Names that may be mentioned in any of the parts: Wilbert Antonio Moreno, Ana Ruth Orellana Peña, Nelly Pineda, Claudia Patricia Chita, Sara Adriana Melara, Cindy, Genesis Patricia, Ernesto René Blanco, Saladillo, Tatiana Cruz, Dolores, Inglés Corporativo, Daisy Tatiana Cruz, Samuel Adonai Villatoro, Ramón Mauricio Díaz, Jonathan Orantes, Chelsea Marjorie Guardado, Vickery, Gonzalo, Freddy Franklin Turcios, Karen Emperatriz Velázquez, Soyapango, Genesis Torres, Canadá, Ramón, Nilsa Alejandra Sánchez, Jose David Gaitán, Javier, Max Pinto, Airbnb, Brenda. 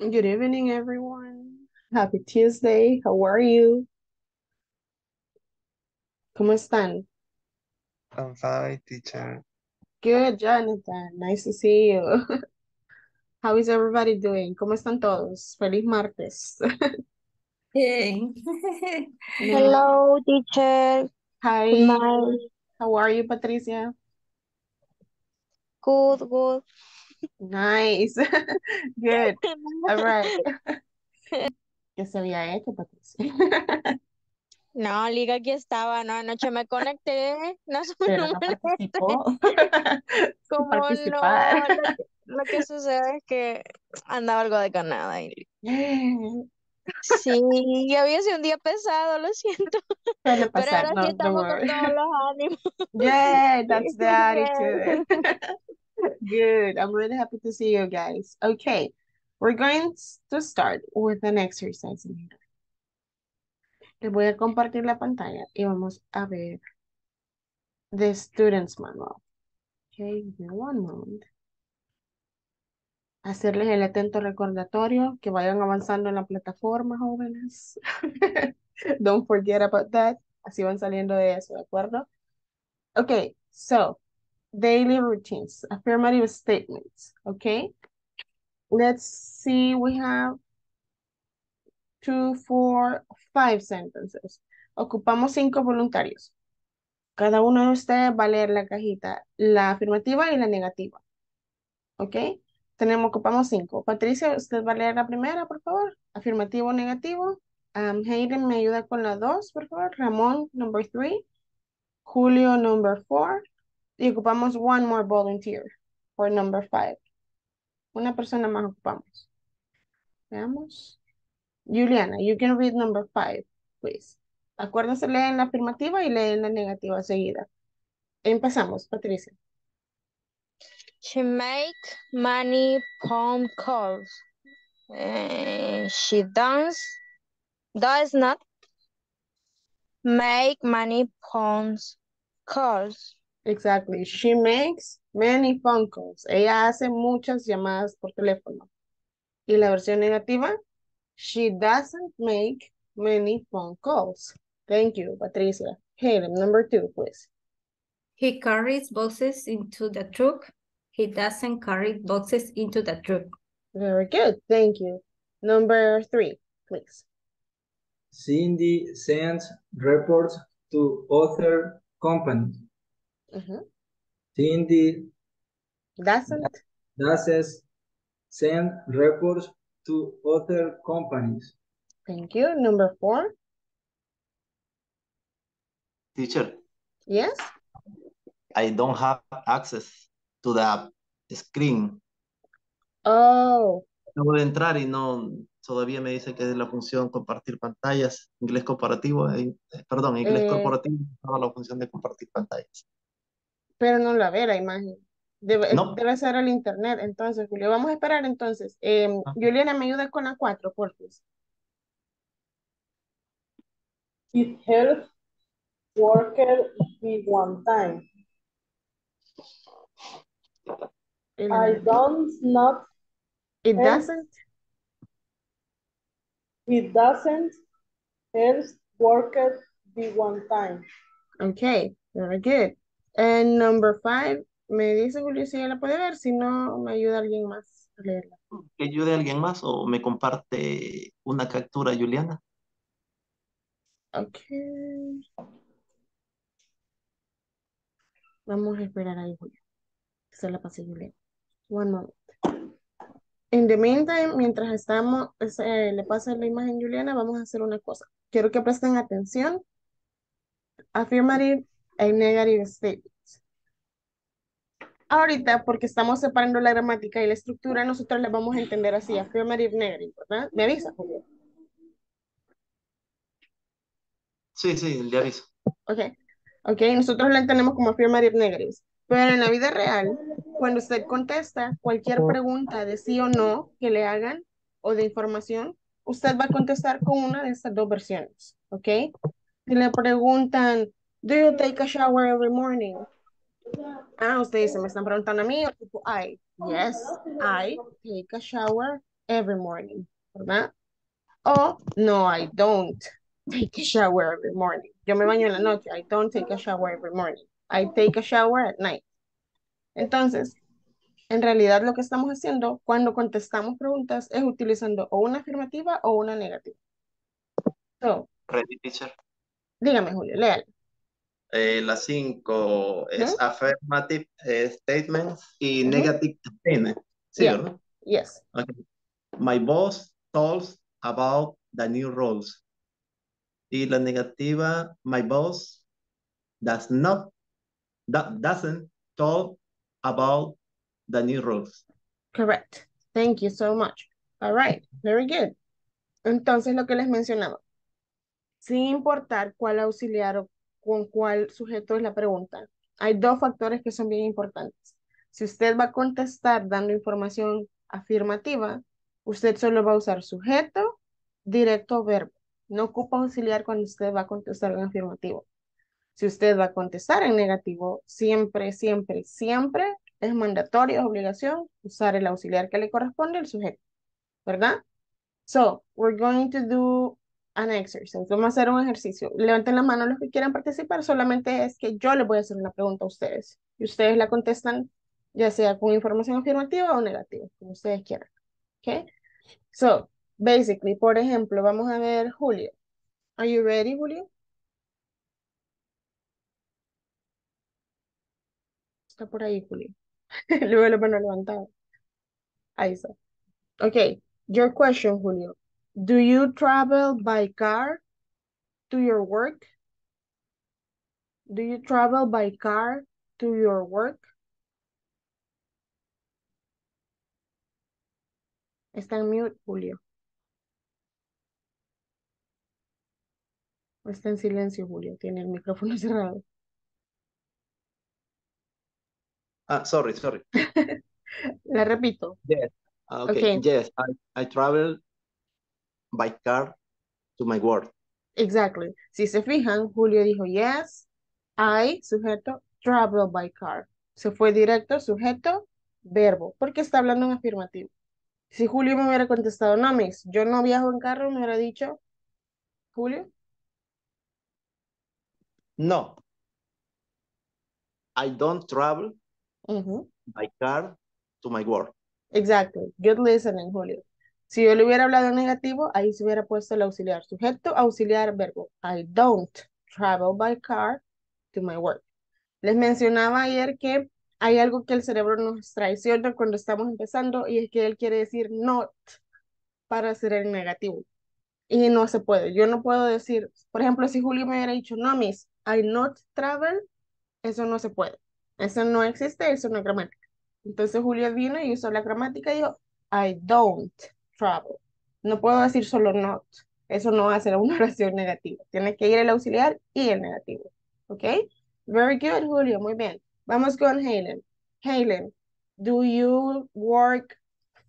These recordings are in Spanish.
Good evening, everyone. Happy Tuesday. How are you? ¿Cómo están? I'm fine, teacher. Good, Jonathan. Nice to see you. How is everybody doing? ¿Cómo están todos? Feliz martes. Hey. Hello, teacher. Hi. Good. How are you, Patricia? Good, good. Nice. Good. All right. ¿Qué se había hecho, Patricia? No, Liga, aquí estaba, no, anoche me conecté, no sé, no participó. Como no, lo que sucede es que andaba algo de Canadá. Y... sí, y había sido un día pesado, lo siento. Pasar, pero ahora no, sí estamos con todos los ánimos. Yeah, that's the attitude. Good, I'm really happy to see you guys. Okay, we're going to start with an exercise in here. Les voy a compartir la pantalla y vamos a ver the student's manual. Okay, give me one moment. Hacerles el atento recordatorio que vayan avanzando en la plataforma, jóvenes. Don't forget about that. Así van saliendo de eso, ¿de acuerdo? Okay, so daily routines, affirmative statements. Okay, let's see. We have 2, 4, 5 sentences. Ocupamos 5 voluntarios. Cada uno de ustedes va a leer la cajita, la afirmativa y la negativa. ¿Ok? Ocupamos 5. Patricia, usted va a leer la primera, por favor. Afirmativo o negativo. Haylen me ayuda con la 2, por favor. Ramón, number 3. Julio, number 4. Y ocupamos one more volunteer for number 5. Una persona más ocupamos. Veamos. Juliana, you can read number 5, please. Acuérdense, leen la afirmativa y leen la negativa seguida. Empezamos, Patricia. She make many phone calls. She does not make many phone calls. Exactly. She makes many phone calls. Ella hace muchas llamadas por teléfono. ¿Y la versión negativa? She doesn't make many phone calls. Thank you, Patricia. Hayden, number 2, please. He carries boxes into the truck. He doesn't carry boxes into the truck. Very good. Thank you. Number 3, please. Cindy sends reports to other companies. Cindy doesn't send reports to other companies. Thank you. Number 4. Teacher. Yes? I don't have access to the screen. Oh. No voy a entrar y no, todavía me dice que es la función compartir pantallas, inglés comparativo, perdón, inglés corporativo, no, la función de compartir pantallas. Pero no la ve la imagen. Debe ser el internet, entonces, Julio. Vamos a esperar, entonces. Juliana, ¿me ayuda con la 4, por favor? It helps workers with one time. I don't not. It help. Doesn't. It doesn't help workers with one time. Okay, very good. And number 5. Me dice Julio si ya la puede ver, si no me ayuda alguien más a leerla. ¿Que ayude a alguien más o me comparte una captura, Juliana? Ok. Vamos a esperar ahí, Julio. Se la pasé, Juliana. One moment. In the meantime, mientras estamos, le pasa la imagen, Juliana, vamos a hacer una cosa. Quiero que presten atención. Affirmative and negative statement. Ahorita, porque estamos separando la gramática y la estructura, nosotros las vamos a entender así, affirmative, negative, ¿verdad? ¿Me avisa, Julio? Sí, sí, le aviso. Ok, nosotros la entendemos como affirmative, negative. Pero en la vida real, cuando usted contesta cualquier pregunta de sí o no que le hagan, o de información, usted va a contestar con una de estas dos versiones, ¿ok? Si le preguntan, do you take a shower every morning? Ah, ustedes se me están preguntando a mí, o tipo, yes, I take a shower every morning, ¿verdad? O, no, I don't take a shower every morning. Yo me baño en la noche. I don't take a shower every morning. I take a shower at night. Entonces, en realidad lo que estamos haciendo cuando contestamos preguntas es utilizando o una afirmativa o una negativa. So, ready, teacher. Dígame, Julio, léale. La 5 es affirmative statement y negative statement. ¿Sí, verdad? Yes. Okay. My boss talks about the new roles. Y la negativa, my boss doesn't talk about the new roles. Correct. Thank you so much. All right. Very good. Entonces, lo que les mencionaba. Sin importar cuál auxiliar o con cuál sujeto es la pregunta, hay dos factores que son bien importantes. Si usted va a contestar dando información afirmativa, usted solo va a usar sujeto, directo o verbo. No ocupa auxiliar cuando usted va a contestar en afirmativo. Si usted va a contestar en negativo, siempre, siempre, siempre es mandatorio, es obligación usar el auxiliar que le corresponde, el sujeto, ¿verdad? So, we're going to do an exercise. Vamos a hacer un ejercicio. Levanten la mano los que quieran participar, solamente es que yo les voy a hacer una pregunta a ustedes. Y ustedes la contestan ya sea con información afirmativa o negativa, como ustedes quieran. ¿Ok? So, basically, por ejemplo, vamos a ver Julio. Are you ready, Julio? Está por ahí, Julio. Luego lo van a levantar. Ahí está. Ok, your question, Julio. Do you travel by car to your work? Do you travel by car to your work? Está en mute, Julio. Está en silencio, Julio. Tiene el micrófono cerrado. Ah, sorry. La repito. Yes. Okay. Yes, I travel by car to my work. Exactly. Si se fijan, Julio dijo yes, I, sujeto, travel by car. Se fue directo, sujeto, verbo. Porque está hablando en afirmativo. Si Julio me hubiera contestado, no, miss, yo no viajo en carro, me hubiera dicho, Julio. No, I don't travel by car to my work. Exactly. Good listening, Julio. Si yo le hubiera hablado en negativo, ahí se hubiera puesto el auxiliar. Sujeto, auxiliar, verbo. I don't travel by car to my work. Les mencionaba ayer que hay algo que el cerebro nos traiciona cuando estamos empezando y es que él quiere decir not para hacer el negativo. Y no se puede. Yo no puedo decir, por ejemplo, si Julio me hubiera dicho, no, miss, I not travel, eso no se puede. Eso no existe, eso no es gramática. Entonces Julio vino y usó la gramática y dijo, I don't travel. No puedo decir solo not. Eso no va a ser una oración negativa. Tiene que ir el auxiliar y el negativo. ¿Ok? Very good, Julio. Muy bien. Vamos con Haylen. Haylen, do you work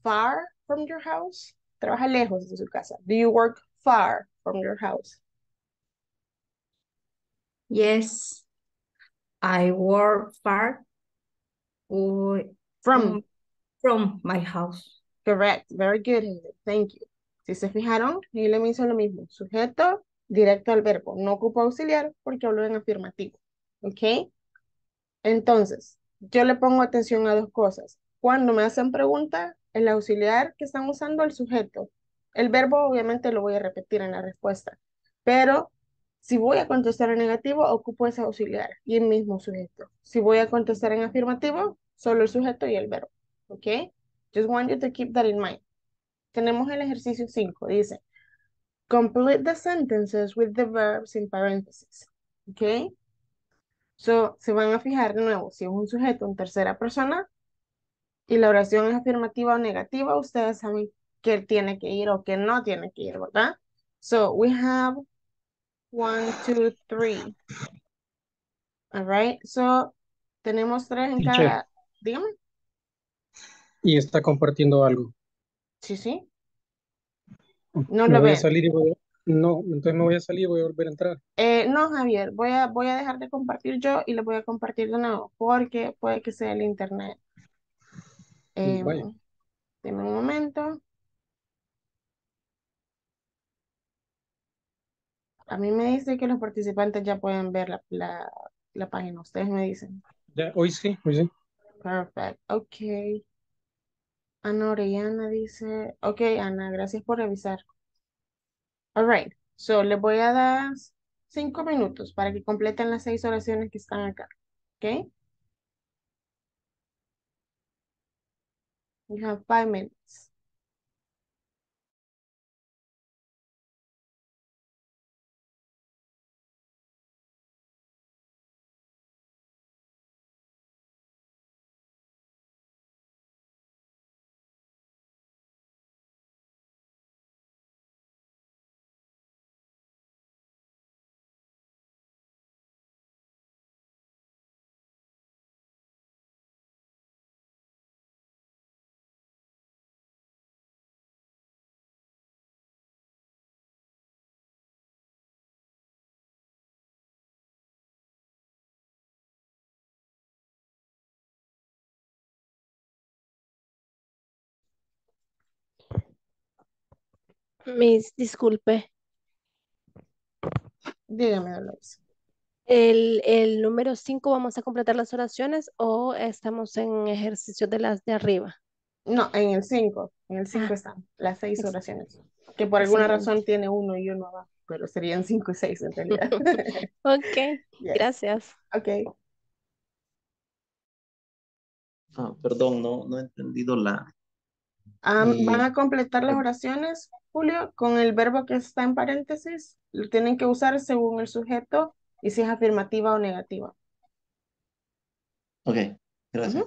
far from your house? Trabaja lejos de su casa. Do you work far from your house? Yes, I work far from my house. Correct. Very good. Thank you. Si se fijaron, Haylen me hizo lo mismo. Sujeto, directo al verbo. No ocupo auxiliar porque hablo en afirmativo. ¿Ok? Entonces, yo le pongo atención a dos cosas. Cuando me hacen preguntas, el auxiliar que están usando el sujeto. El verbo obviamente lo voy a repetir en la respuesta. Pero si voy a contestar en negativo, ocupo ese auxiliar y el mismo sujeto. Si voy a contestar en afirmativo, solo el sujeto y el verbo. ¿Ok? Just want you to keep that in mind. Tenemos el ejercicio 5. Dice, complete the sentences with the verbs in parentheses. ¿Ok? So, se van a fijar de nuevo. Si es un sujeto en tercera persona, y la oración es afirmativa o negativa, ustedes saben que tiene que ir o que no tiene que ir, ¿verdad? So, we have 1, 2, 3. All right. So, tenemos 3 en cada. Dígame. Y está compartiendo algo. Sí. No lo veo. No, entonces me voy a salir y voy a volver a entrar. No, Javier, voy a dejar de compartir yo y le voy a compartir de nuevo porque puede que sea el internet. Deme un momento. A mí me dice que los participantes ya pueden ver la página. Ustedes me dicen. Ya, hoy sí, hoy sí. Perfecto, ok. Ana Orellana dice, ok, Ana, gracias por revisar. All right, so les voy a dar 5 minutos para que completen las 6 oraciones que están acá, ok? You have 5 minutes. Miss, disculpe. Dígame, Dolores. ¿El número 5 vamos a completar las oraciones o estamos en ejercicio de las de arriba? No, en el 5. En el 5 están las 6 oraciones. Que por alguna razón tiene 1 y 1 abajo, pero serían 5 y 6 en realidad. Ok, yes. Gracias. Ok. Ah, perdón, no he entendido la... van a completar las oraciones, Julio, con el verbo que está en paréntesis. Lo tienen que usar según el sujeto y si es afirmativa o negativa. Ok, gracias.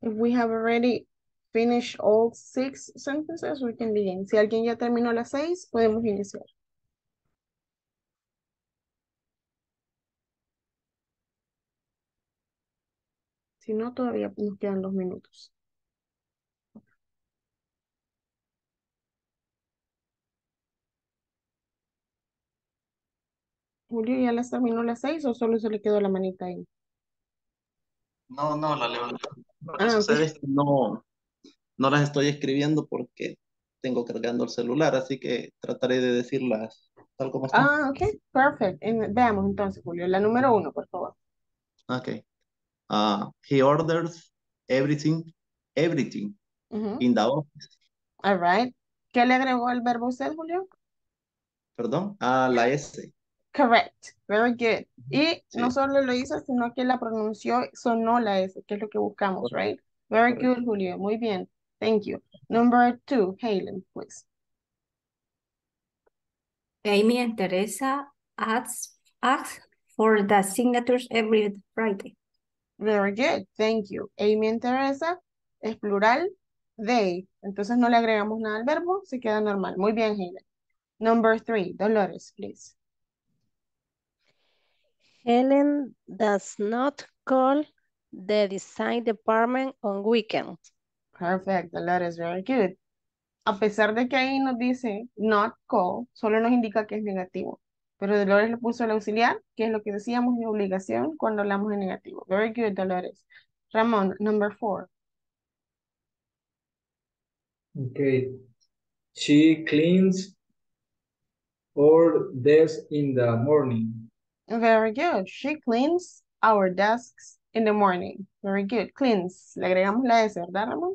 If we have already finished all 6 sentences, we can begin. Si alguien ya terminó las 6, podemos iniciar. Si no, todavía nos quedan 2 minutos. Julio, ¿ya las terminó las 6 o solo se le quedó la manita ahí? No, la levanté. No las estoy escribiendo porque tengo cargando el celular, así que trataré de decirlas tal como están. Ah, ok, perfecto. Veamos entonces, Julio, la número 1, por favor. Ok. He orders everything in the office. All right. ¿Qué le agregó el verbo usted, Julio? Perdón, a la S. Correct. Very good. Y sí, no solo lo hizo, sino que la pronunció, sonó la S, que es lo que buscamos, right? Very good, Julio. Muy bien. Thank you. Number 2, Haylen, please. Amy and Teresa asks for the signatures every Friday. Very good. Thank you. Amy and Teresa es plural. They. Entonces no le agregamos nada al verbo. Se queda normal. Muy bien, Haylen. Number 3, Dolores, please. Helen does not call the design department on weekends. Perfect, Dolores, very good. A pesar de que ahí nos dice not call, solo nos indica que es negativo. Pero Dolores le puso el auxiliar, que es lo que decíamos de obligación cuando hablamos de negativo. Very good, Dolores. Ramón, number 4. Okay. She cleans our desk in the morning. Very good. She cleans our desks in the morning. Very good. Cleans. Le agregamos la S, ¿verdad, Ramón?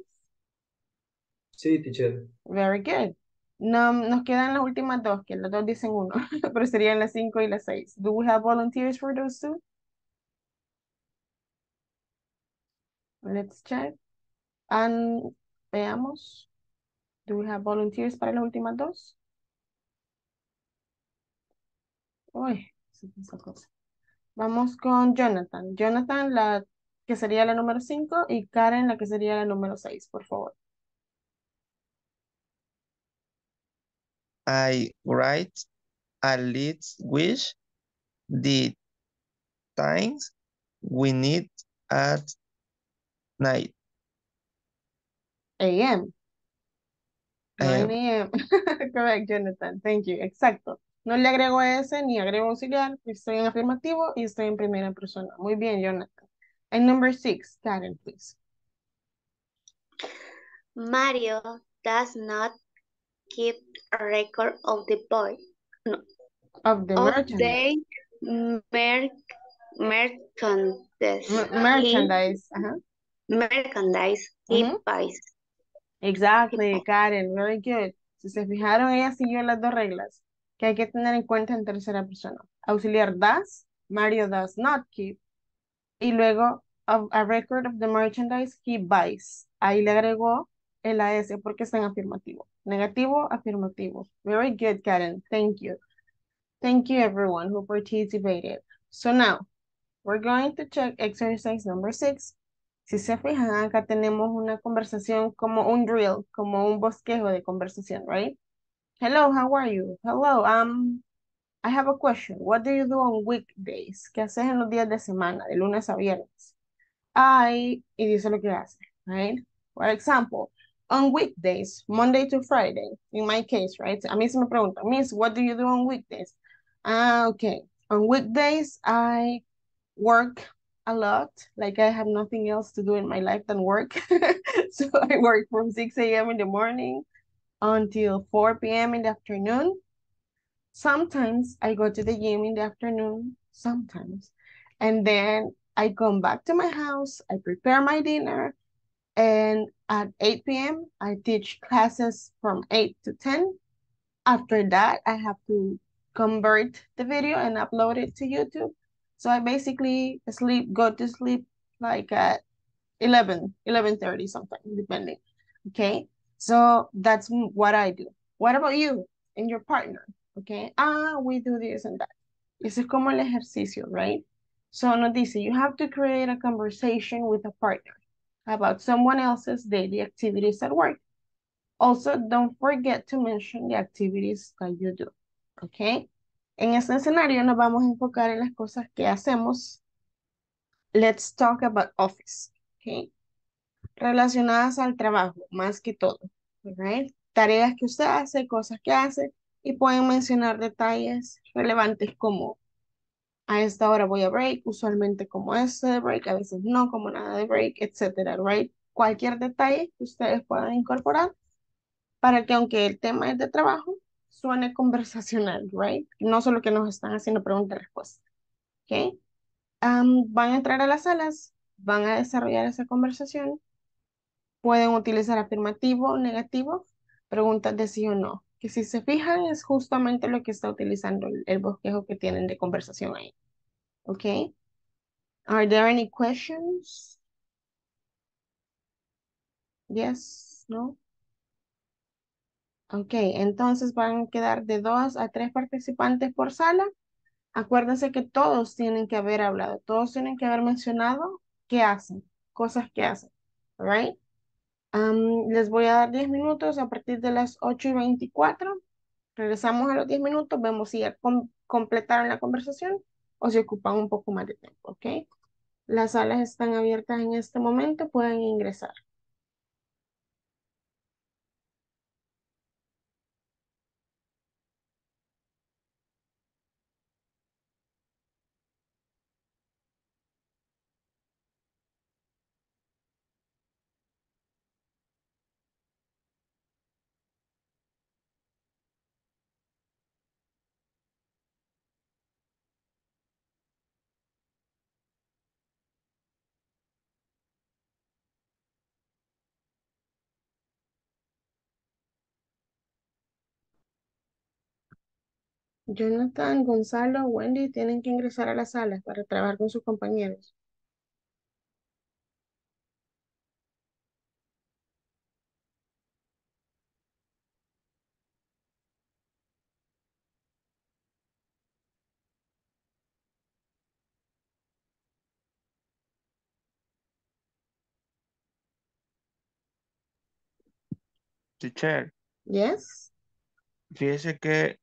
Sí, teacher. Very good. No, nos quedan las últimas dos, que las dos dicen uno, pero serían las 5 y las 6. Do we have volunteers for those two? Let's check. And veamos. Do we have volunteers para las últimas dos? Uy, esa cosa. Vamos con Jonathan. Jonathan, la que sería la número 5, y Karen, la que sería la número 6, por favor. I write a list with the things we need at night. A.M. 9 a.m. Correct, Jonathan. Thank you. Exacto. No le agrego S ni agrego auxiliar. Estoy en afirmativo y estoy en primera persona. Muy bien, Jonathan. And number 6, Karen, please. Mario does not keep a record of the boy. No. Of the merchandise. Merchandise. Merchandise. He buys. Exactly, Karen. Very good. Si se fijaron, ella siguió las dos reglas que hay que tener en cuenta en tercera persona. Auxiliar does, Mario does not keep. Y luego, a record of the merchandise he buys. Ahí le agregó el AS porque está en afirmativo. Negativo, afirmativo. Very good, Karen. Thank you. Thank you, everyone who participated. So now, we're going to check exercise number 6. Si se fijan, acá tenemos una conversación como un drill, como un bosquejo de conversación, right? Hello, how are you? Hello, I have a question. What do you do on weekdays? ¿Qué haces en los días de semana, de lunes a viernes? Y dice lo que hace, right? For example, on weekdays, Monday to Friday, in my case, right? A mí se me pregunta, Miss, what do you do on weekdays? Okay, on weekdays, I work a lot. Like I have nothing else to do in my life than work. So I work from 6 a.m. in the morning until 4 p.m. in the afternoon. Sometimes I go to the gym in the afternoon, sometimes. And then I come back to my house, I prepare my dinner, and at 8 p.m. I teach classes from 8 to 10. After that, I have to convert the video and upload it to YouTube. So I basically go to sleep like at 11:30 something, depending. Okay, so that's what I do. What about you and your partner? Okay, we do this and that. This is como el ejercicio, right? So nos dice, you have to create a conversation with a partner about someone else's daily activities at work. Also, don't forget to mention the activities that you do, okay? En este escenario nos vamos a enfocar en las cosas que hacemos. Let's talk about office, okay? Relacionadas al trabajo, más que todo, right? Tareas que usted hace, cosas que hace, y pueden mencionar detalles relevantes como a esta hora voy a break, usualmente como este de break, a veces no como nada de break, etcétera, right? Cualquier detalle que ustedes puedan incorporar para que aunque el tema es de trabajo, suene conversacional, right? No solo que nos están haciendo preguntas y respuestas, ¿ok? Van a entrar a las salas, van a desarrollar esa conversación, pueden utilizar afirmativo, negativo, preguntas de sí o no, que si se fijan es justamente lo que está utilizando el bosquejo que tienen de conversación ahí. Ok. Are there any questions? Yes, no. Ok, entonces van a quedar de 2 a 3 participantes por sala. Acuérdense que todos tienen que haber hablado, todos tienen que haber mencionado qué hacen, cosas que hacen. All right. Les voy a dar 10 minutos a partir de las 8:24. Regresamos a los 10 minutos, vemos si ya completaron la conversación o si ocupan un poco más de tiempo. Ok. Las salas están abiertas en este momento, pueden ingresar. Jonathan, Gonzalo, Wendy tienen que ingresar a las salas para trabajar con sus compañeros. Teacher. Yes. Fíjese que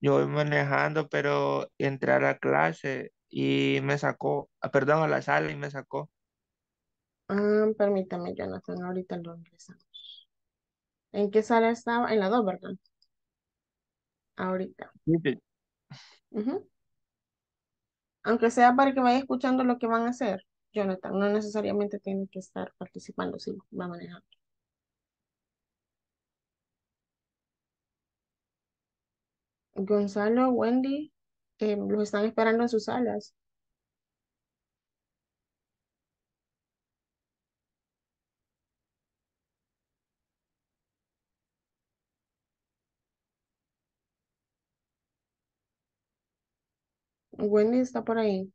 yo voy manejando, pero entré a la clase y me sacó, perdón, a la sala y me sacó. Permítame, Jonathan, ahorita lo ingresamos. ¿En qué sala estaba? En la 2, ¿verdad? Ahorita. Sí. Uh-huh. Aunque sea para que vaya escuchando lo que van a hacer, Jonathan, no necesariamente tiene que estar participando si va manejando. Gonzalo, Wendy, los están esperando en sus salas. Wendy está por ahí.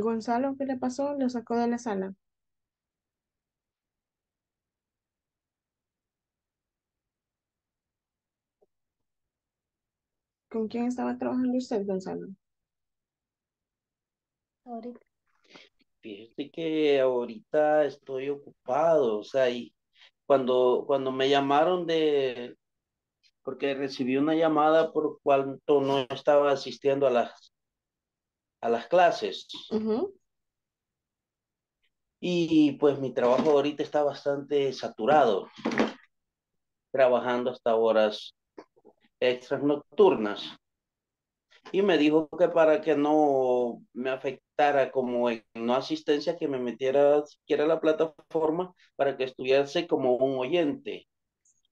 Gonzalo, ¿qué le pasó? Lo sacó de la sala. ¿Con quién estaba trabajando usted, Gonzalo? Ahorita. Fíjate que ahorita estoy ocupado, o sea, y cuando me llamaron porque recibí una llamada por cuanto no estaba asistiendo a las clases. Uh-huh. Y pues mi trabajo ahorita está bastante saturado, trabajando hasta horas extras nocturnas, y me dijo que para que no me afectara como en no asistencia, que me metiera siquiera a la plataforma para que estuviese como un oyente.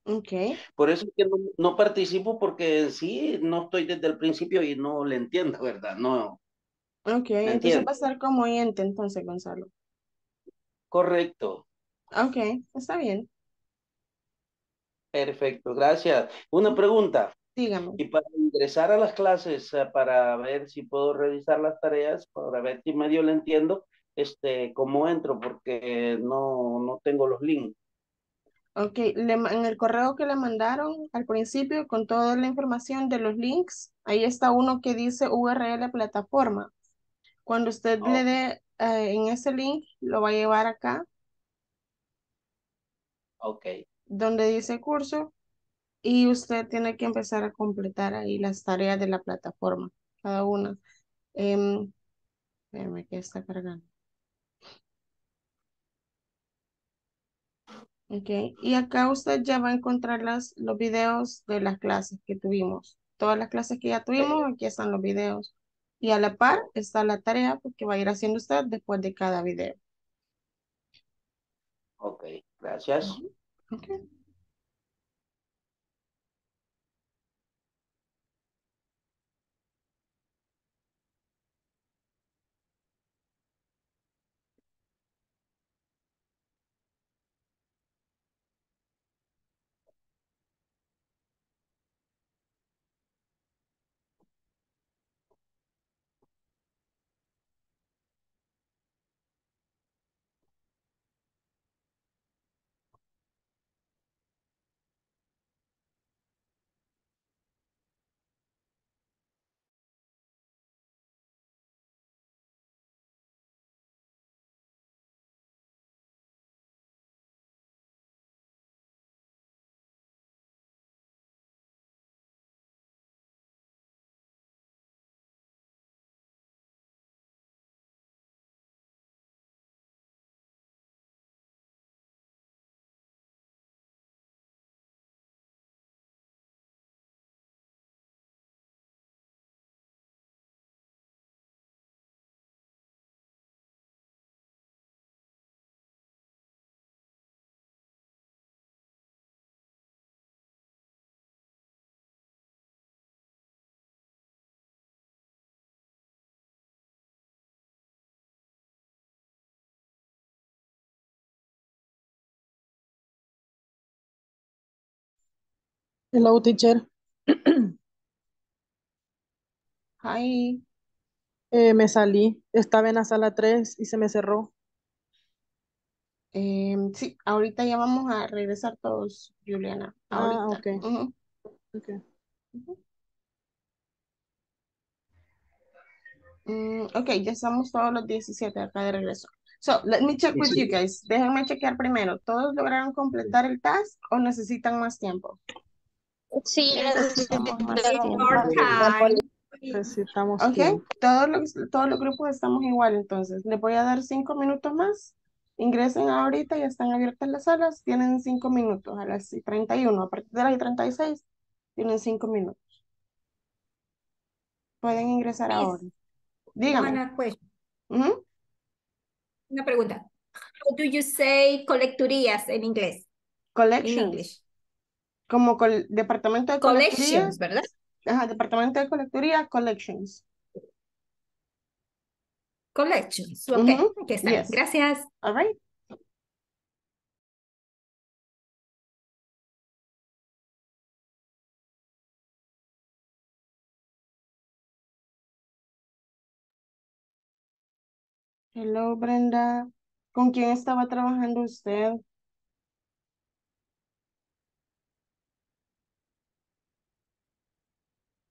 Okay. Por eso es que no participo, porque en sí no estoy desde el principio y no le entiendo, ¿verdad? No. Ok, entonces va a estar como oyente entonces, Gonzalo. Correcto. Ok, está bien. Perfecto, gracias. Una pregunta. Dígame. Y para ingresar a las clases, para ver si puedo revisar las tareas, para ver si medio le entiendo, cómo entro, porque no tengo los links. Ok, en el correo que le mandaron al principio, con toda la información de los links, ahí está uno que dice URL plataforma. Cuando usted le dé en ese link, lo va a llevar acá. Ok. Donde dice curso, y usted tiene que empezar a completar ahí las tareas de la plataforma, cada una. Espérame que está cargando. Ok, y acá usted ya va a encontrar los videos de las clases que tuvimos. Todas las clases que ya tuvimos, aquí están los videos. Y a la par está la tarea que va a ir haciendo usted después de cada video. Ok, gracias. Uh-huh. Okay. Hello, teacher. Hi. Me salí. Estaba en la sala 3 y se me cerró. Sí, ahorita ya vamos a regresar todos, Juliana. Ah, ahorita. Ok. Uh-huh. Okay. Uh-huh. Ok, ya estamos todos los 17 acá de regreso. So, let me check with you guys. Déjenme chequear primero. ¿Todos lograron completar el task o necesitan más tiempo? Sí, necesitamos más tiempo. Ok, todos los grupos estamos igual entonces. Les voy a dar 5 minutos más. Ingresen ahorita, ya están abiertas las salas. Tienen 5 minutos a las 31. A partir de las 36 tienen 5 minutos. Pueden ingresar ahora. Dígame. Una pregunta. How do you say colecturías en inglés? Collections. Como departamento de colecturías, ¿verdad? Ajá, departamento de colecturías, collections. Collections, ok. Uh-huh. Okay, yes. Gracias. All right. Hello, Brenda. ¿Con quién estaba trabajando usted?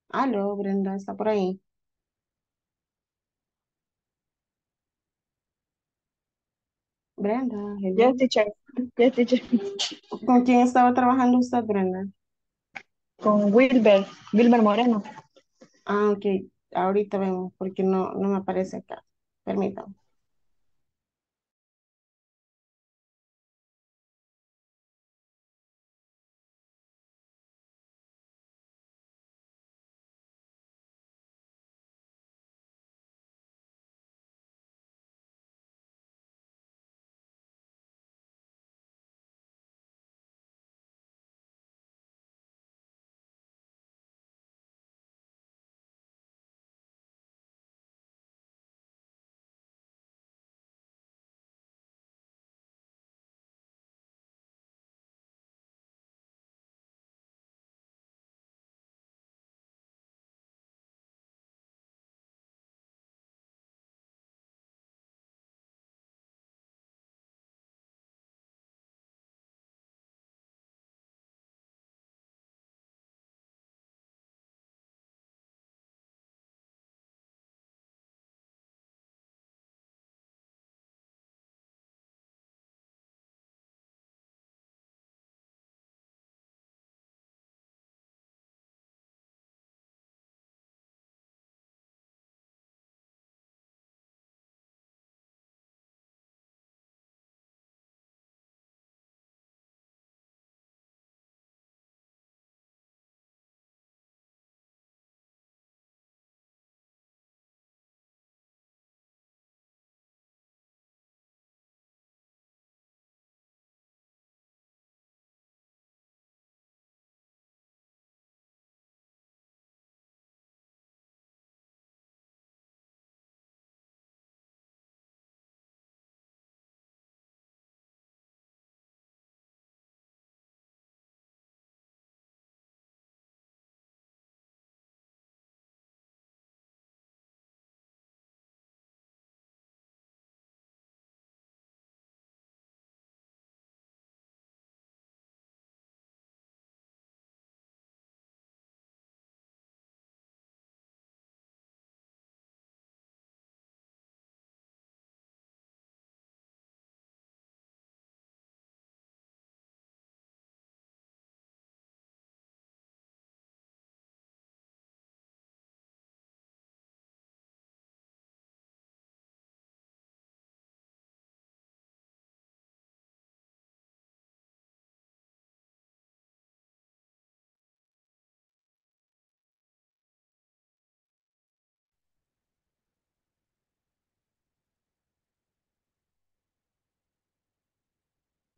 Aló, Brenda, ¿está por ahí? Brenda, hello. Yes, teacher. Yes, teacher. ¿Con quién estaba trabajando usted, Brenda? Con Wilbert Moreno. Ah, ok. Ahorita vemos porque no me aparece acá. Permítame.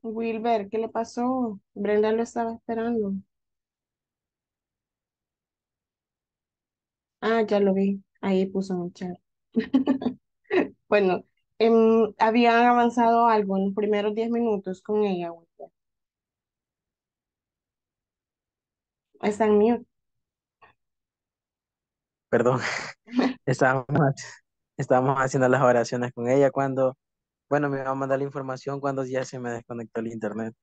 Wilbert, ¿qué le pasó? Brenda lo estaba esperando. Ah, ya lo vi. Ahí puso en el chat. Bueno, habían avanzado algo en los primeros 10 minutos con ella, Wilbert. Está en mute. Perdón, estábamos haciendo las oraciones con ella cuando... Bueno, me va a mandar la información cuando ya se me desconectó el internet.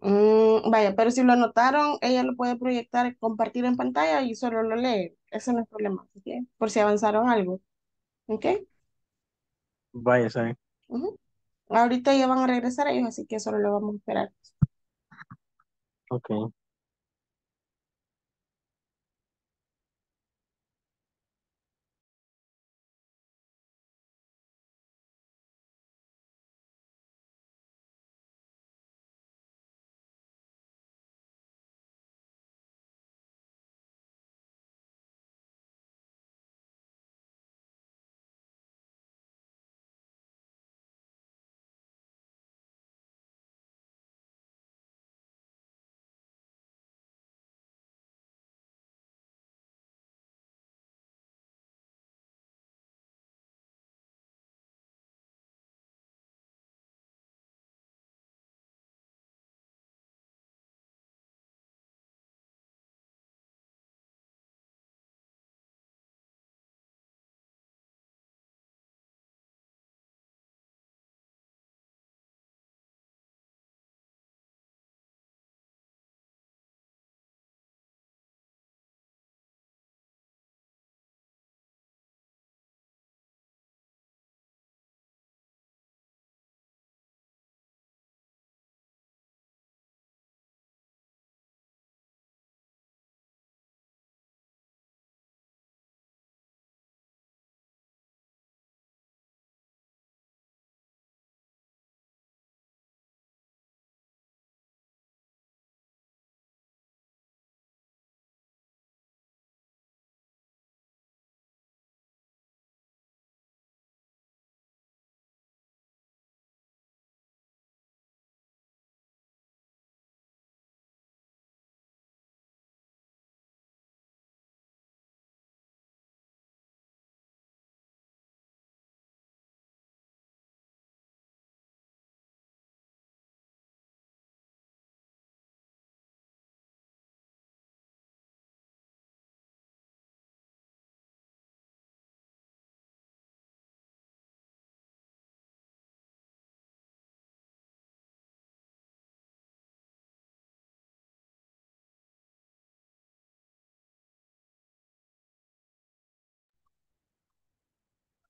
Vaya, pero si lo anotaron, ella lo puede proyectar, compartir en pantalla y solo lo lee. Eso no es problema, ¿ok? Por si avanzaron algo, ¿ok? Vaya, ¿saben? Uh-huh. Ahorita ya van a regresar ellos, así que solo lo vamos a esperar. Ok.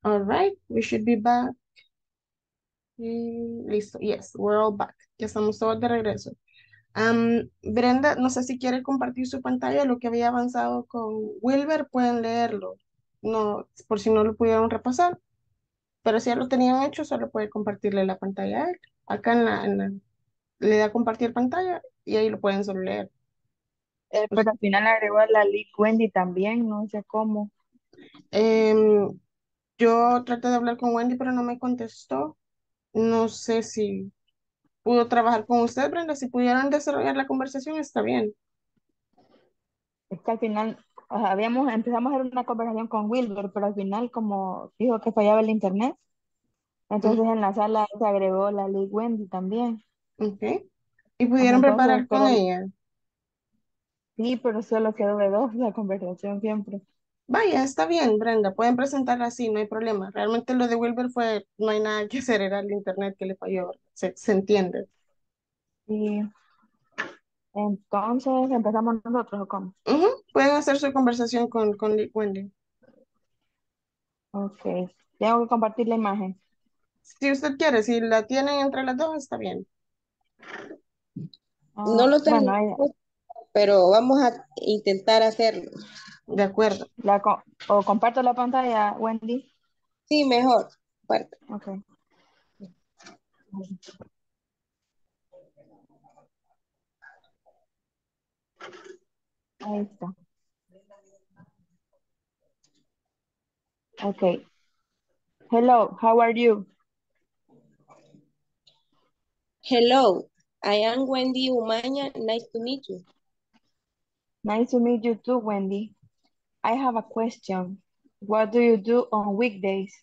All right, we should be back. Listo, yes, we're all back. Ya estamos todos de regreso. Brenda, no sé si quiere compartir su pantalla, lo que había avanzado con Wilbert, pueden leerlo. No, por si no lo pudieron repasar. Pero si ya lo tenían hecho, solo puede compartirle la pantalla a él. Acá le da compartir pantalla y ahí lo pueden solo leer. Pero al final agregó la link Wendy también, no sé cómo. Yo traté de hablar con Wendy, pero no me contestó. No sé si pudo trabajar con usted, Brenda. Si pudieran desarrollar la conversación, está bien. Es que al final... empezamos a hacer una conversación con Wilbert, pero al final como dijo que fallaba el internet, entonces en la sala se agregó la ley Wendy también. Ok. ¿Y pudieron preparar con ella? Sí, pero solo quedó de dos la conversación siempre. Vaya, está bien, Brenda, pueden presentarla así, no hay problema. Realmente lo de Wilbert fue, no hay nada que hacer, era el internet que le falló, se entiende. Sí. Entonces, ¿empezamos nosotros o cómo? Pueden hacer su conversación con Wendy. Ok. Tengo que compartir la imagen. Si usted quiere, si la tienen entre las dos, está bien. No lo tengo, bueno, pero vamos a intentar hacerlo. De acuerdo. ¿O comparto la pantalla, Wendy? Sí, mejor. Comparto. Ok. Ahí está. Okay. Hello, how are you? Hello, I am Wendy Umaña. Nice to meet you. Nice to meet you too, Wendy. I have a question. What do you do on weekdays?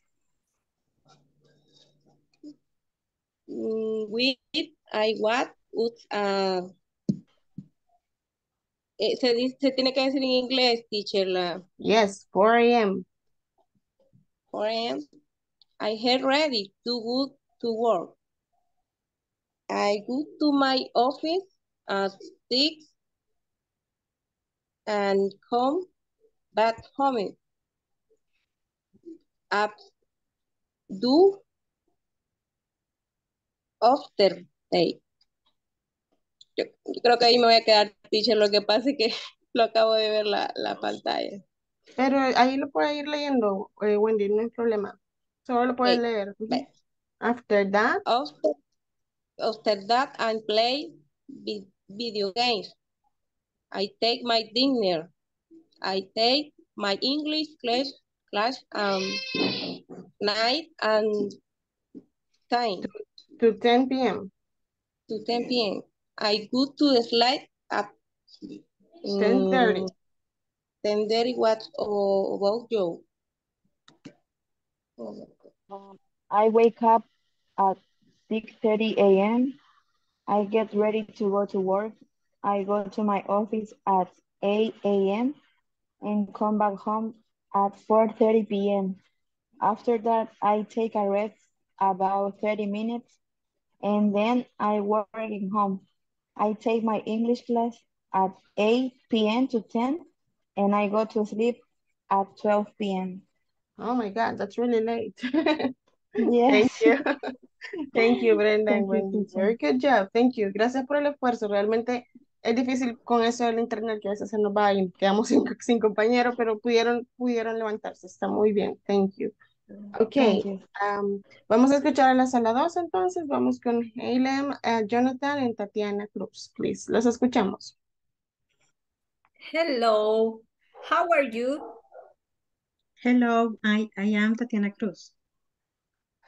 Se tiene que decir en inglés, teacher. Yes, 4 a.m. 4 a.m. I get ready to go to work. I go to my office at 6 and come back home. Up do after day. Yo creo que ahí me voy a quedar, teacher, lo que pasa es que lo acabo de ver la pantalla. Pero ahí lo puede ir leyendo, Wendy, no hay problema. Solo lo puede leer. After that. After that, I play video games. I take my dinner. I take my English class night and time. To 10 p.m. To 10 p.m. I go to the slide at 10:30. 10:30, what about you? I wake up at 6:30 a.m. I get ready to go to work. I go to my office at 8 a.m. and come back home at 4:30 p.m. After that, I take a rest about 30 minutes and then I work at home. I take my English class at 8 p.m. to 10, and I go to sleep at 12 p.m. Oh my God, that's really late. Yes. Thank you. Thank you, Brenda and Wendy. Very good job. Thank you. Gracias por el esfuerzo. Realmente es difícil con eso del internet, que a veces se nos va y quedamos sin compañero, pero pudieron levantarse. Está muy bien. Thank you. Ok, vamos a escuchar a la sala 2 entonces, vamos con Haylen, Jonathan y Tatiana Cruz, please, los escuchamos. Hello, how are you? Hello, I am Tatiana Cruz.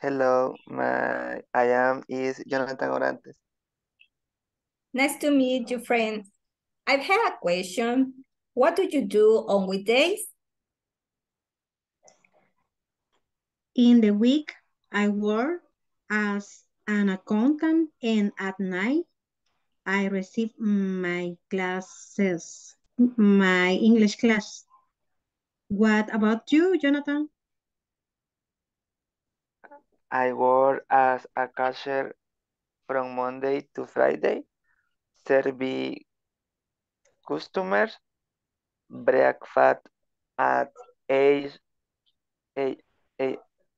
Hello, I am Jonathan Orantes. Nice to meet you, friend. I've had a question. What do you do on weekdays? In the week, I work as an accountant, and at night, I receive my English class. What about you, Jonathan? I work as a cashier from Monday to Friday, serve customers, breakfast at 8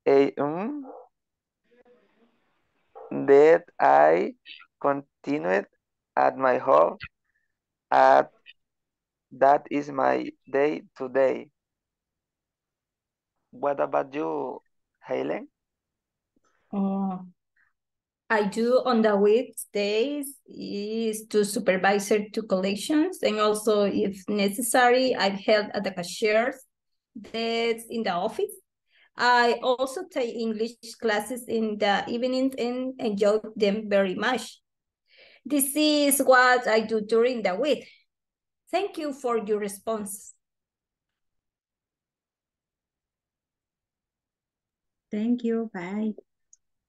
that I continued at my home at that is my day today. What about you, Haylen? I do on the weekdays is to supervisor to collections, and also if necessary, I've helped at the cashiers that's in the office. I also take English classes in the evenings and enjoy them very much. This is what I do during the week. Thank you for your response. Thank you, bye.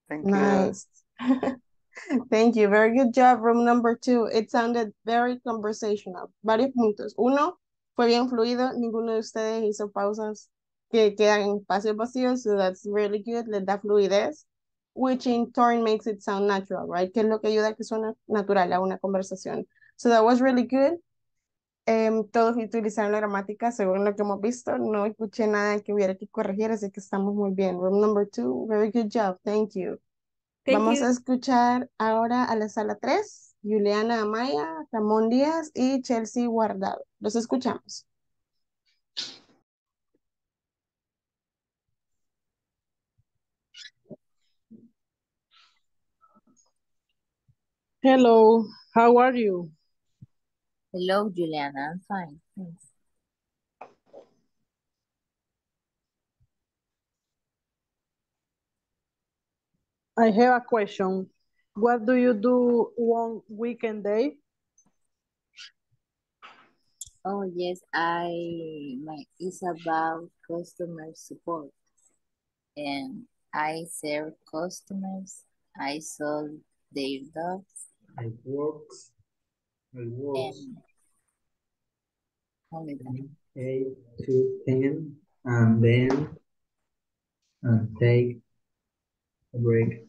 Thank you. Nice. Thank you, very good job, room number 2. It sounded very conversational. Varios puntos. Uno, fue bien fluido, ninguno de ustedes hizo pausas que quedan en espacios vacíos, so that's really good, les da fluidez, which in turn makes it sound natural, right? Que es lo que ayuda a que suene natural a una conversación. So that was really good. Todos utilizaron la gramática según lo que hemos visto. No escuché nada que hubiera que corregir, así que estamos muy bien. Room number 2, very good job, thank you. Vamos a escuchar ahora a la sala 3, Juliana Amaya, Ramón Díaz y Chelsea Guardado. Los escuchamos. Hello, how are you? Hello, Juliana, I'm fine, thanks. I have a question. What do you do on weekend day? Oh, yes, it's about customer support. And I serve customers. I sold their dogs. I work. From 8 to 10, and then take a break.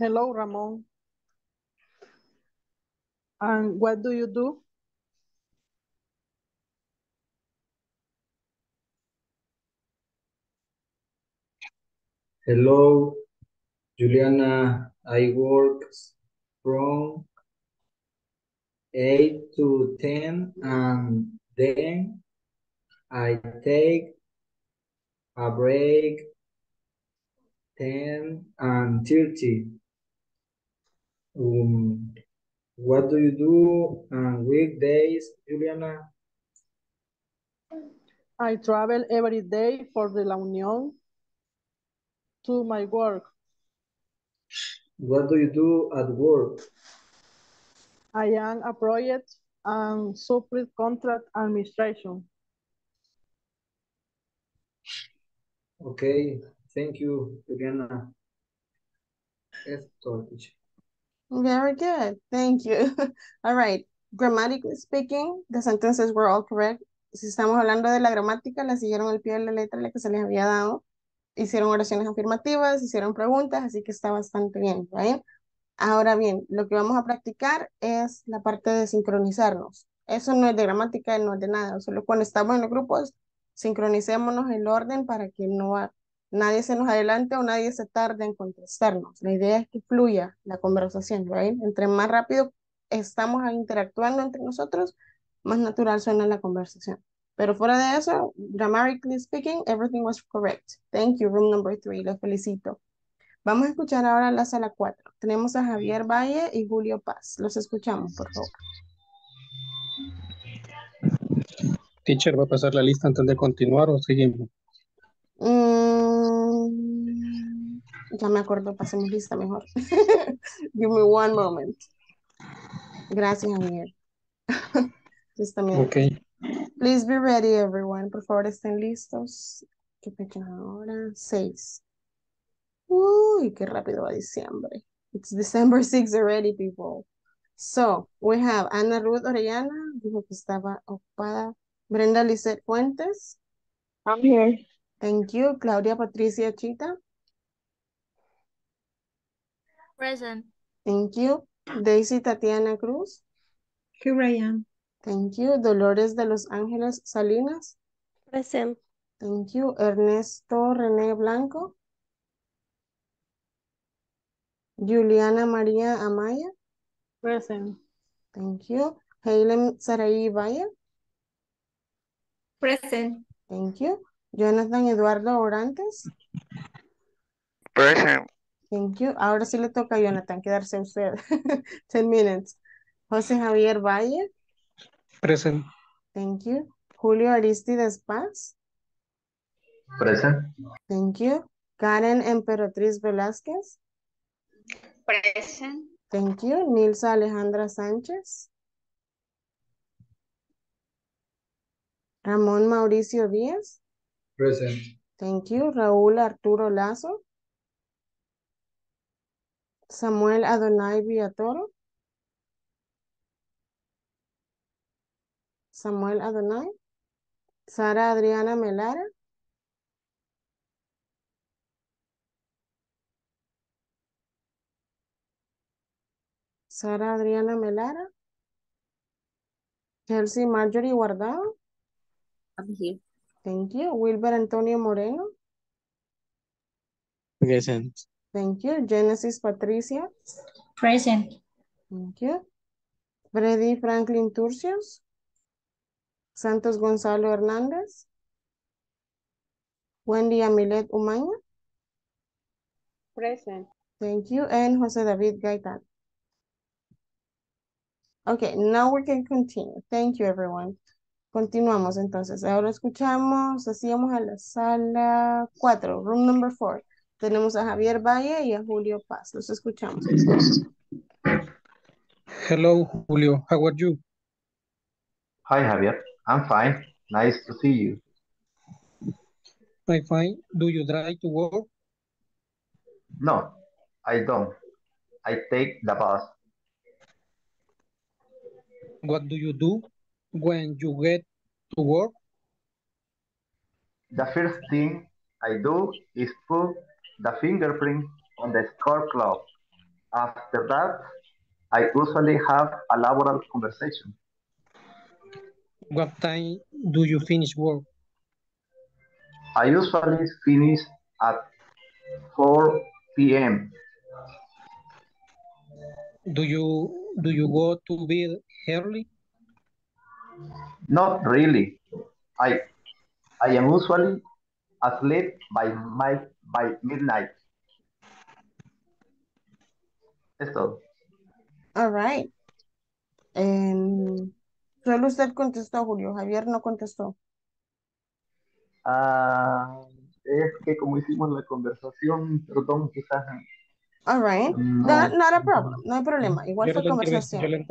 Hello, Ramon. And what do you do? Hello, Juliana. I work from 8 to 10, and then I take a break 10 and 30. What do you do on weekdays, Juliana? I travel every day for the La Union to my work. What do you do at work? I am a project and subcontract contract administration. Okay, thank you, Juliana. Very good, thank you. All right, grammatically speaking, the sentences were all correct. Si estamos hablando de la gramática, la siguieron al pie de la letra la que se les había dado. Hicieron oraciones afirmativas, hicieron preguntas, así que está bastante bien, ¿right? Ahora bien, lo que vamos a practicar es la parte de sincronizarnos. Eso no es de gramática, no es de nada, solo cuando estamos en los grupos, sincronicémonos el orden para que nadie se nos adelante o nadie se tarde en contestarnos. La idea es que fluya la conversación, right? Entre más rápido estamos interactuando entre nosotros, más natural suena la conversación. Pero fuera de eso, grammatically speaking, everything was correct. Thank you, room number 3, los felicito. Vamos a escuchar ahora la sala 4. Tenemos a Javier Valle y Julio Paz. Los escuchamos, por favor. Teacher, ¿va a pasar la lista antes de continuar o seguimos? Ya me acuerdo, pasemos lista mejor. Give me one moment. Gracias, Javier. Just a minute. Okay. Please be ready, everyone. Por favor, estén listos. ¿Qué fecha ahora? 6. Uy, qué rápido va diciembre. It's December 6 already, people. So, we have Ana Ruth Orellana. Dijo que estaba ocupada. Brenda Lizette Fuentes. I'm here. Thank you. Claudia Patricia Chita. Present. Thank you. Daisy Tatiana Cruz. Here I am. Thank you. Dolores de Los Ángeles Salinas. Present. Thank you. Ernesto René Blanco. Juliana María Amaya. Present. Thank you. Haylen Sarai Valle. Present. Thank you. Jonathan Eduardo Orantes. Present. Thank you. Ahora sí le toca a Jonathan quedarse usted. 10 minutes. José Javier Valle. Present. Thank you. Julio Aristides Paz. Present. Thank you. Karen Emperatriz Velázquez. Present. Thank you. Nilsa Alejandra Sánchez. Ramón Mauricio Díaz. Present. Thank you. Raúl Arturo Lazo. Samuel Adonai Villatoro. Samuel Adonai. Sara Adriana Melara. Sara Adriana Melara. Chelsea Marjorie Guardado. I'm here. Thank you. Wilbert Antonio Moreno. Present. Thank you. Genesis Patricia. Present. Thank you. Freddy Franklin Turcios. Santos Gonzalo Hernández. Wendy Amilet Umaña. Present. Thank you. And Jose David Gaitán. Okay, now we can continue. Thank you, everyone. Continuamos entonces. Ahora escuchamos, hacíamos a la sala 4, room number 4. Tenemos a Javier Valle y a Julio Paz. Los escuchamos. Hello, Julio. How are you? Hi, Javier. I'm fine. Nice to see you. I'm fine. Do you drive to work? No, I don't. I take the bus. What do you do when you get to work? The first thing I do is put the fingerprint on the score clock. After that, I usually have a laboral conversation. What time do you finish work? I usually finish at 4 p.m. Do you go to bed early? Not really. I am usually asleep by midnight. That's all. All right. Solo usted contestó, Julio. Javier no contestó. Es que como hicimos la conversación, perdón, quizás... All right. No, not a problem. No hay problema. Igual fue conversación.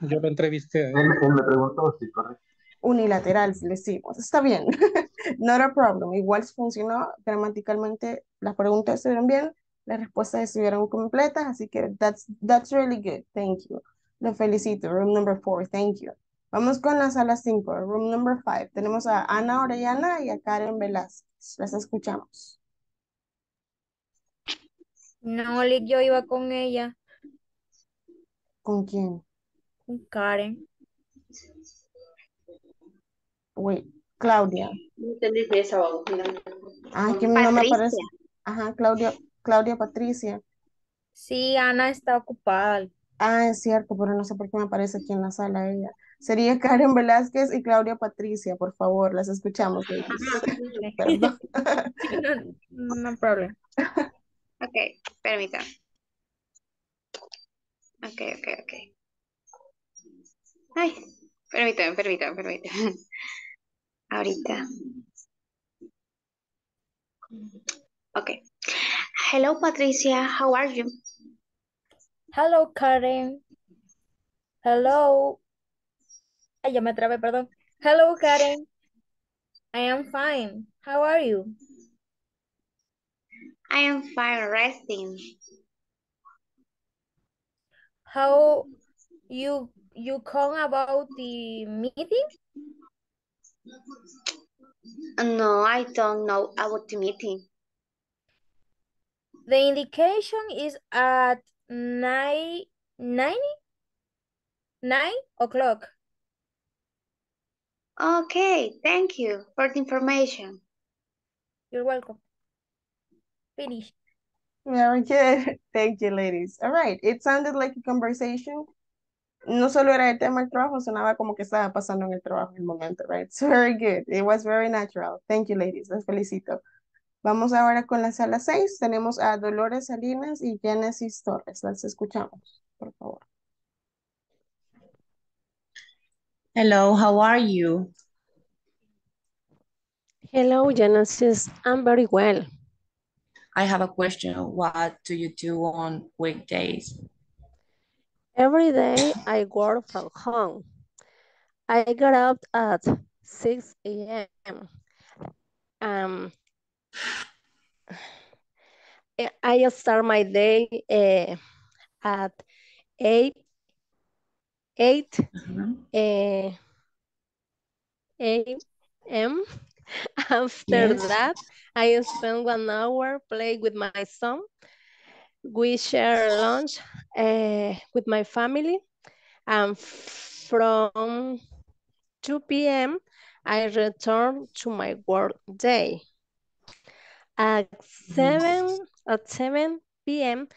Yo lo entrevisté. Él me preguntó si correcto. Unilateral, le decimos. Está bien. Not a problem. Igual funcionó gramaticalmente. Las preguntas estuvieron bien. Las respuestas estuvieron completas. Así que that's really good. Thank you. Lo felicito. Room number 4. Thank you. Vamos con la sala 5. Room number 5. Tenemos a Ana Orellana y a Karen Velázquez. Las escuchamos. No, yo iba con ella. ¿Con quién? Con Karen. Wait, Claudia. No entendí que es sábado. Ah, es que no me aparece. Ajá, Claudia Patricia. Sí, Ana está ocupada. Ah, es cierto, pero no sé por qué me aparece aquí en la sala ella. Sería Karen Velázquez y Claudia Patricia, por favor, las escuchamos. Perdón. No problema. Ok, permítame. Ok. Ay, permítame. Ahorita. Ok. Hello, Patricia. How are you? Hello, Karen. Hello. Ay, ya me atrapé, perdón. Hello, Karen. I am fine. How are you? I am fine, resting. How you call about the meeting? No, I don't know about the meeting. The indication is at 9 o'clock. Okay, thank you for the information. You're welcome. Finish. Okay, thank you, ladies. All right, it sounded like a conversation. No solo era el tema del trabajo, sonaba como que estaba pasando en el trabajo en el momento, right? So very good. It was very natural. Thank you, ladies. Les felicito. Vamos ahora con la sala 6. Tenemos a Dolores Salinas y Genesis Torres. Las escuchamos, por favor. Hello, how are you? Hello, Genesis. I'm very well. I have a question. What do you do on weekdays? Every day I work from home. I get up at 6 a.m. I start my day at 8 a.m. After that, I spend 1 hour playing with my son. We share lunch with my family. And from 2 p.m., I return to my work day. At 7 p.m.,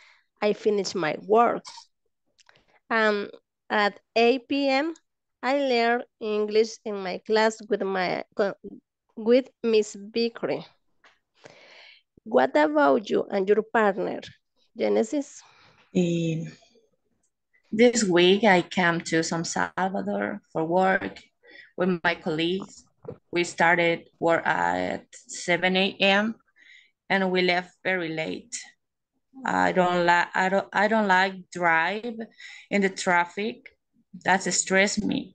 I finish my work. At 8 p.m., I learn English in my class with Miss Vickery. What about you and your partner, Genesis? This week I came to San Salvador for work with my colleagues. We started work at 7 a.m. and we left very late. I don't like drive in the traffic. That stresses me.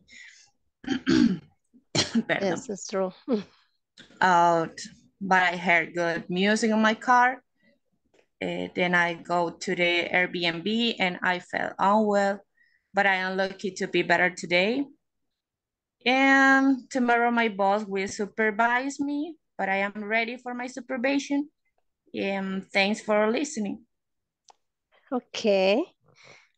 Yes, it's true. But I heard good music in my car. Then I go to the Airbnb and I felt unwell, but I am lucky to be better today. And tomorrow my boss will supervise me, but I am ready for my supervision. Thanks for listening. Okay.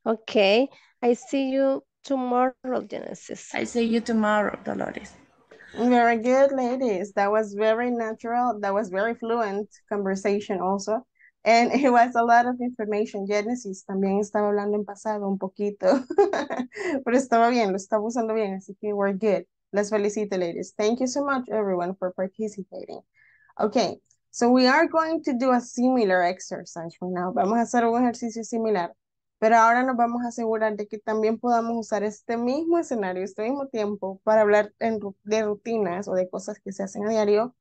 I see you tomorrow, Genesis. I see you tomorrow, Dolores. Very good, ladies. That was very natural. That was very fluent conversation also. And it was a lot of information. Genesis también estaba hablando en pasado un poquito. Pero estaba bien, lo estaba usando bien. Así que we're good. Les felicito, ladies. Thank you so much, everyone, for participating. Okay, so we are going to do a similar exercise right now. Vamos a hacer un ejercicio similar. Pero ahora nos vamos a asegurar de que también podamos usar este mismo escenario, este mismo tiempo, para hablar de rutinas o de cosas que se hacen a diario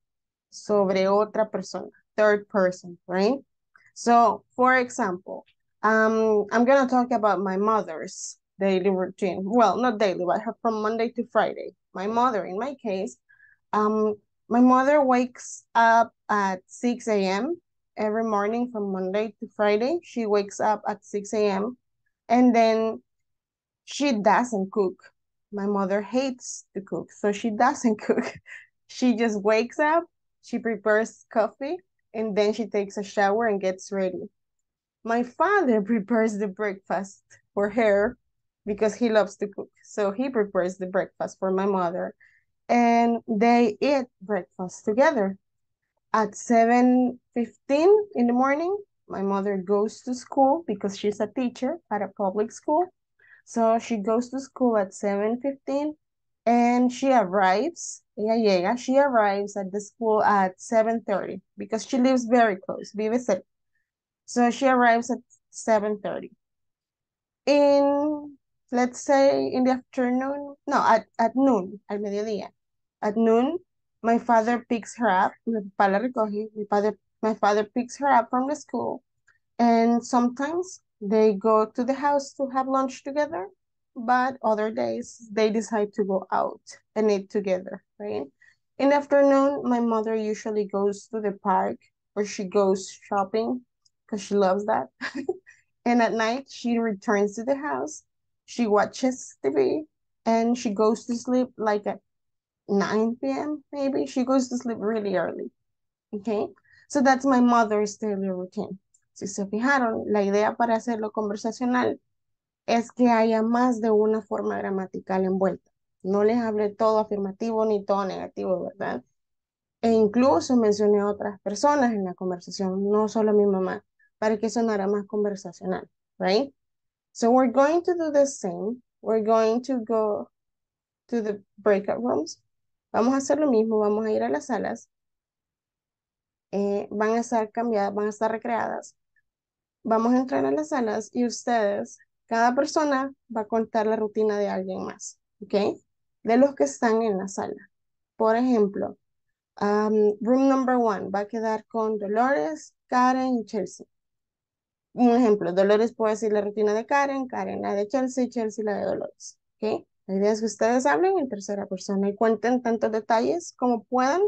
sobre otra persona, third person, right? So, for example, I'm going to talk about my mother's daily routine. Well, not daily, but from Monday to Friday. My mother, in my case, my mother wakes up at 6 a.m., every morning from Monday to Friday. She wakes up at 6 a.m. and then she doesn't cook. My mother hates to cook, so she doesn't cook. She just wakes up, she prepares coffee, and then she takes a shower and gets ready. My father prepares the breakfast for her because he loves to cook. So he prepares the breakfast for my mother, and they eat breakfast together. At 7:15 in the morning, my mother goes to school because she's a teacher at a public school. So she goes to school at 7:15 and she arrives. She arrives at the school at 7:30 because she lives very close, vive cerca. So she arrives at 7:30. Let's say in the afternoon, no, at noon, al mediodía. At noon, my father picks her up. My father picks her up from the school. And sometimes they go to the house to have lunch together. But other days, they decide to go out and eat together, right? In the afternoon, my mother usually goes to the park or she goes shopping because she loves that. And at night, she returns to the house. She watches TV and she goes to sleep like at 9 p.m. maybe. She goes to sleep really early, okay? So that's my mother's daily routine. Si se fijaron, la idea para hacerlo conversacional es que haya más de una forma gramatical envuelta, No les hablé todo afirmativo ni todo negativo, ¿verdad? E incluso mencioné a otras personas en la conversación, no solo a mi mamá, para que sonara más conversacional, right? So we're going to do the same. We're going to go to the breakout rooms. Vamos a hacer lo mismo, vamos a ir a las salas. Van a estar cambiadas, van a estar recreadas. Vamos a entrar a las salas y ustedes, cada persona va a contar la rutina de alguien más, ¿ok? De los que están en la sala. Por ejemplo, room number 1 va a quedar con Dolores, Karen y Chelsea. Un ejemplo, Dolores puede decir la rutina de Karen, Karen la de Chelsea, Chelsea la de Dolores, ¿ok? La idea es que ustedes hablen en tercera persona y cuenten tantos detalles como puedan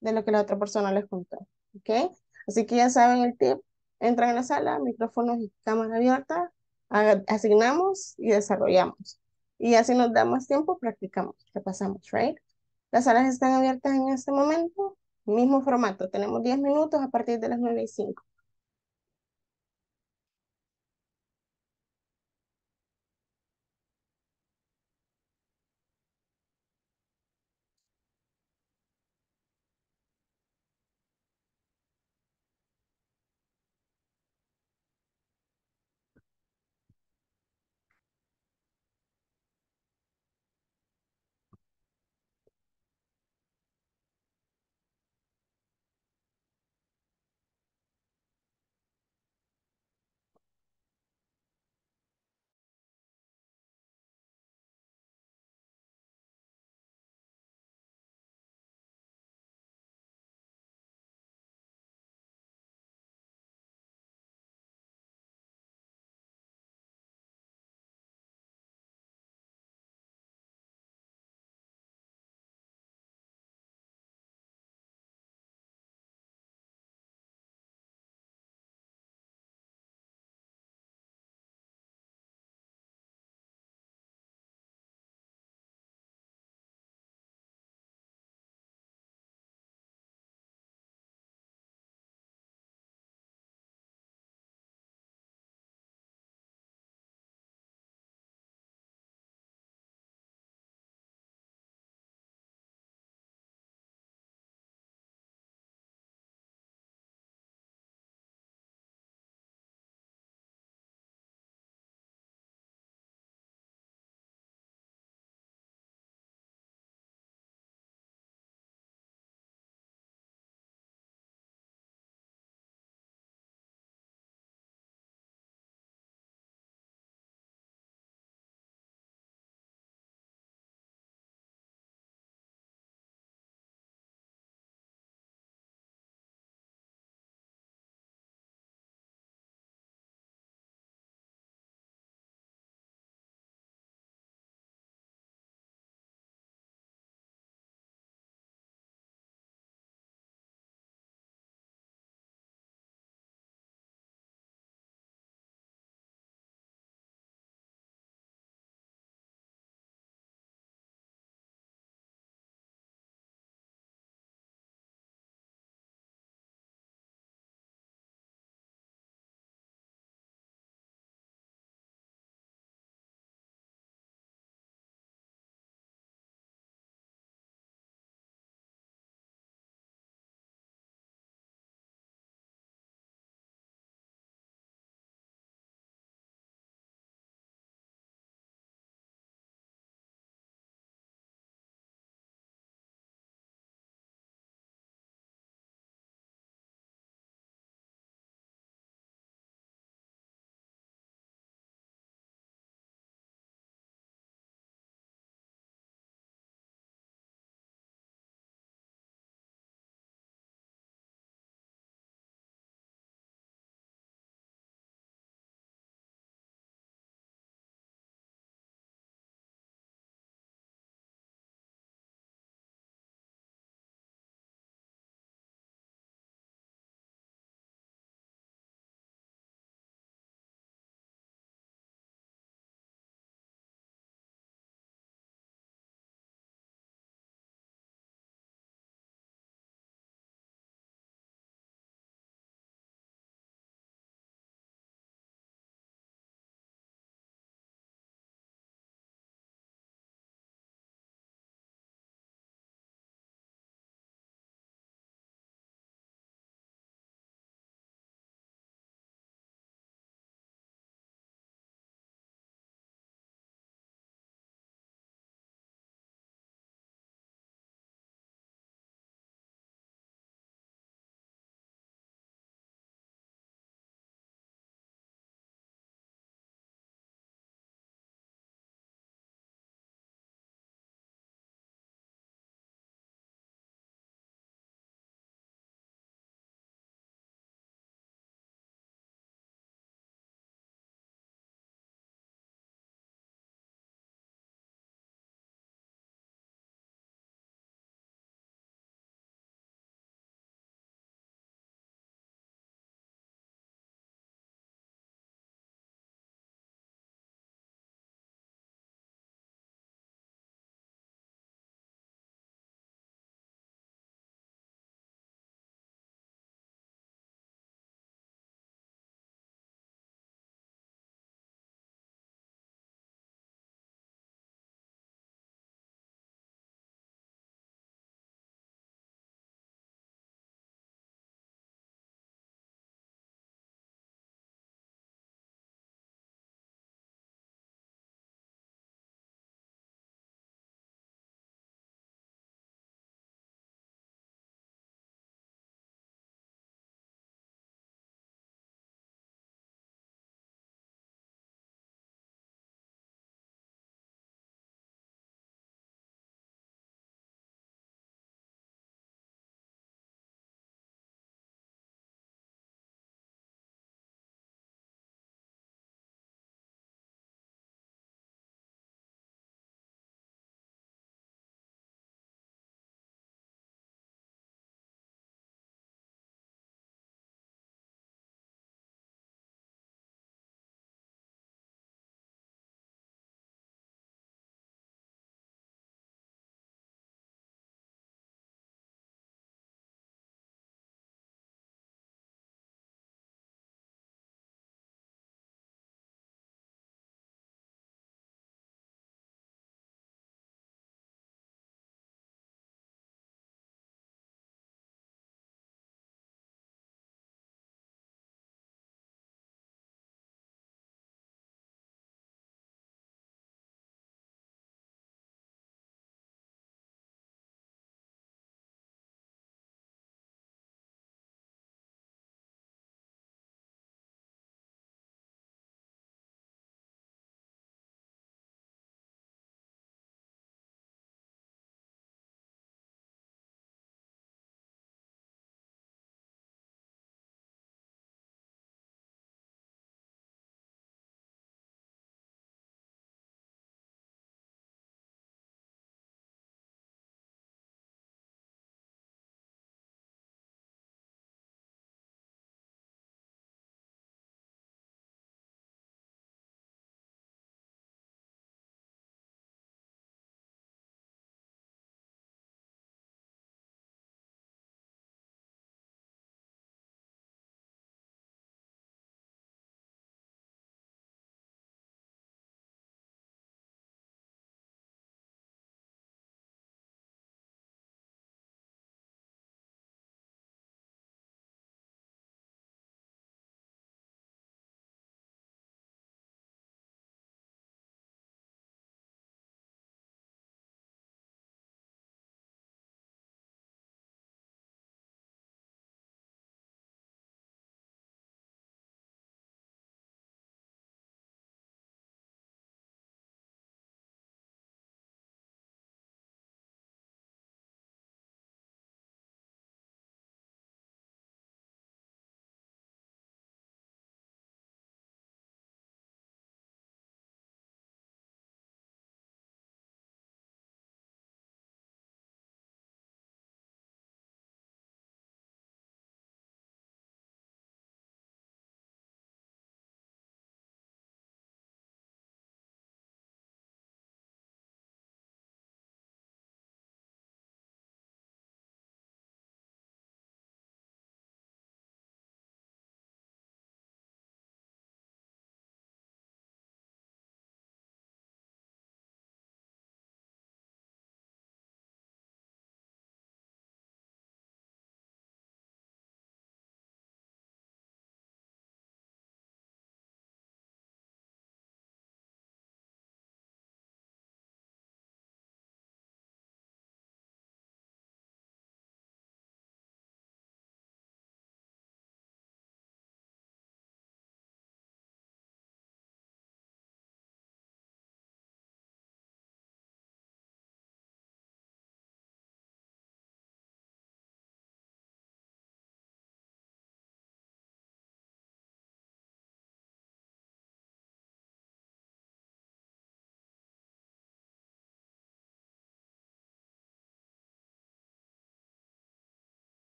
de lo que la otra persona les contó, ¿ok? Así que ya saben el tip, entran a la sala, micrófonos y cámara abierta, asignamos y desarrollamos. Y así nos da más tiempo, practicamos, repasamos, ¿right? Las salas están abiertas en este momento, mismo formato, tenemos 10 minutos a partir de las 9:05.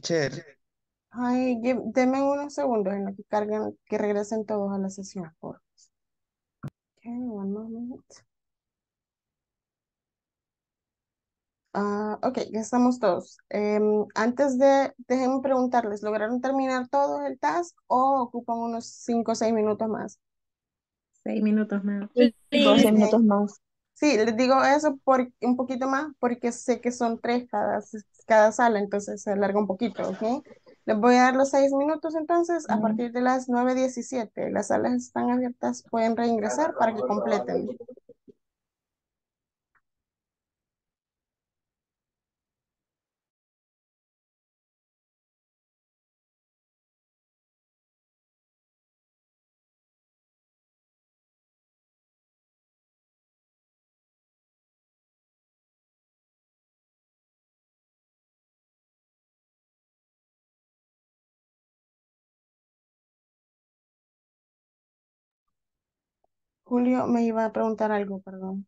Teacher, Ay, denme unos segundos en lo que carguen, que regresen todos a la sesión, por favor. Okay, one moment. Ok, ya estamos todos. Antes de, déjenme preguntarles, ¿lograron terminar todo el task o ocupan unos 5 o 6 minutos más? 6 minutos más. 12 minutos más. Sí, les digo eso por, un poquito más porque sé que son 3 cada sala, entonces se alarga un poquito, ¿ok? Les voy a dar los 6 minutos entonces, a partir de las 9:17. Las salas están abiertas, pueden reingresar para que completen. Julio me iba a preguntar algo, perdón.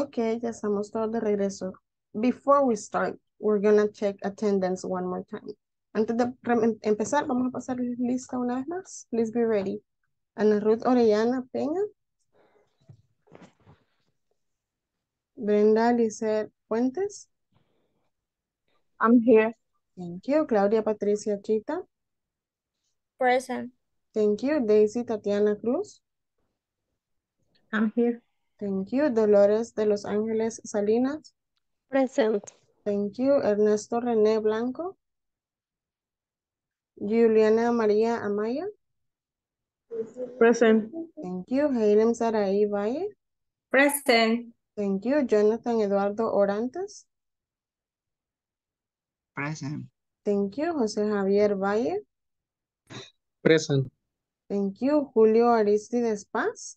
Okay, ya estamos todos de regreso. Before we start, we're gonna check attendance one more time. Antes de empezar, vamos a pasar lista una vez más. Please be ready. Ana Ruth Orellana Peña. Brenda Lizeth Fuentes. I'm here. Thank you. Claudia Patricia Chita. Present. Thank you. Daisy Tatiana Cruz. I'm here. Thank you. Dolores de Los Ángeles Salinas. Present. Thank you. Ernesto René Blanco. Juliana María Amaya. Present. Thank you. Haylen Saraí Valle. Present. Thank you. Jonathan Eduardo Orantes. Present. Thank you. José Javier Valle. Present. Thank you. Julio Aristides Paz.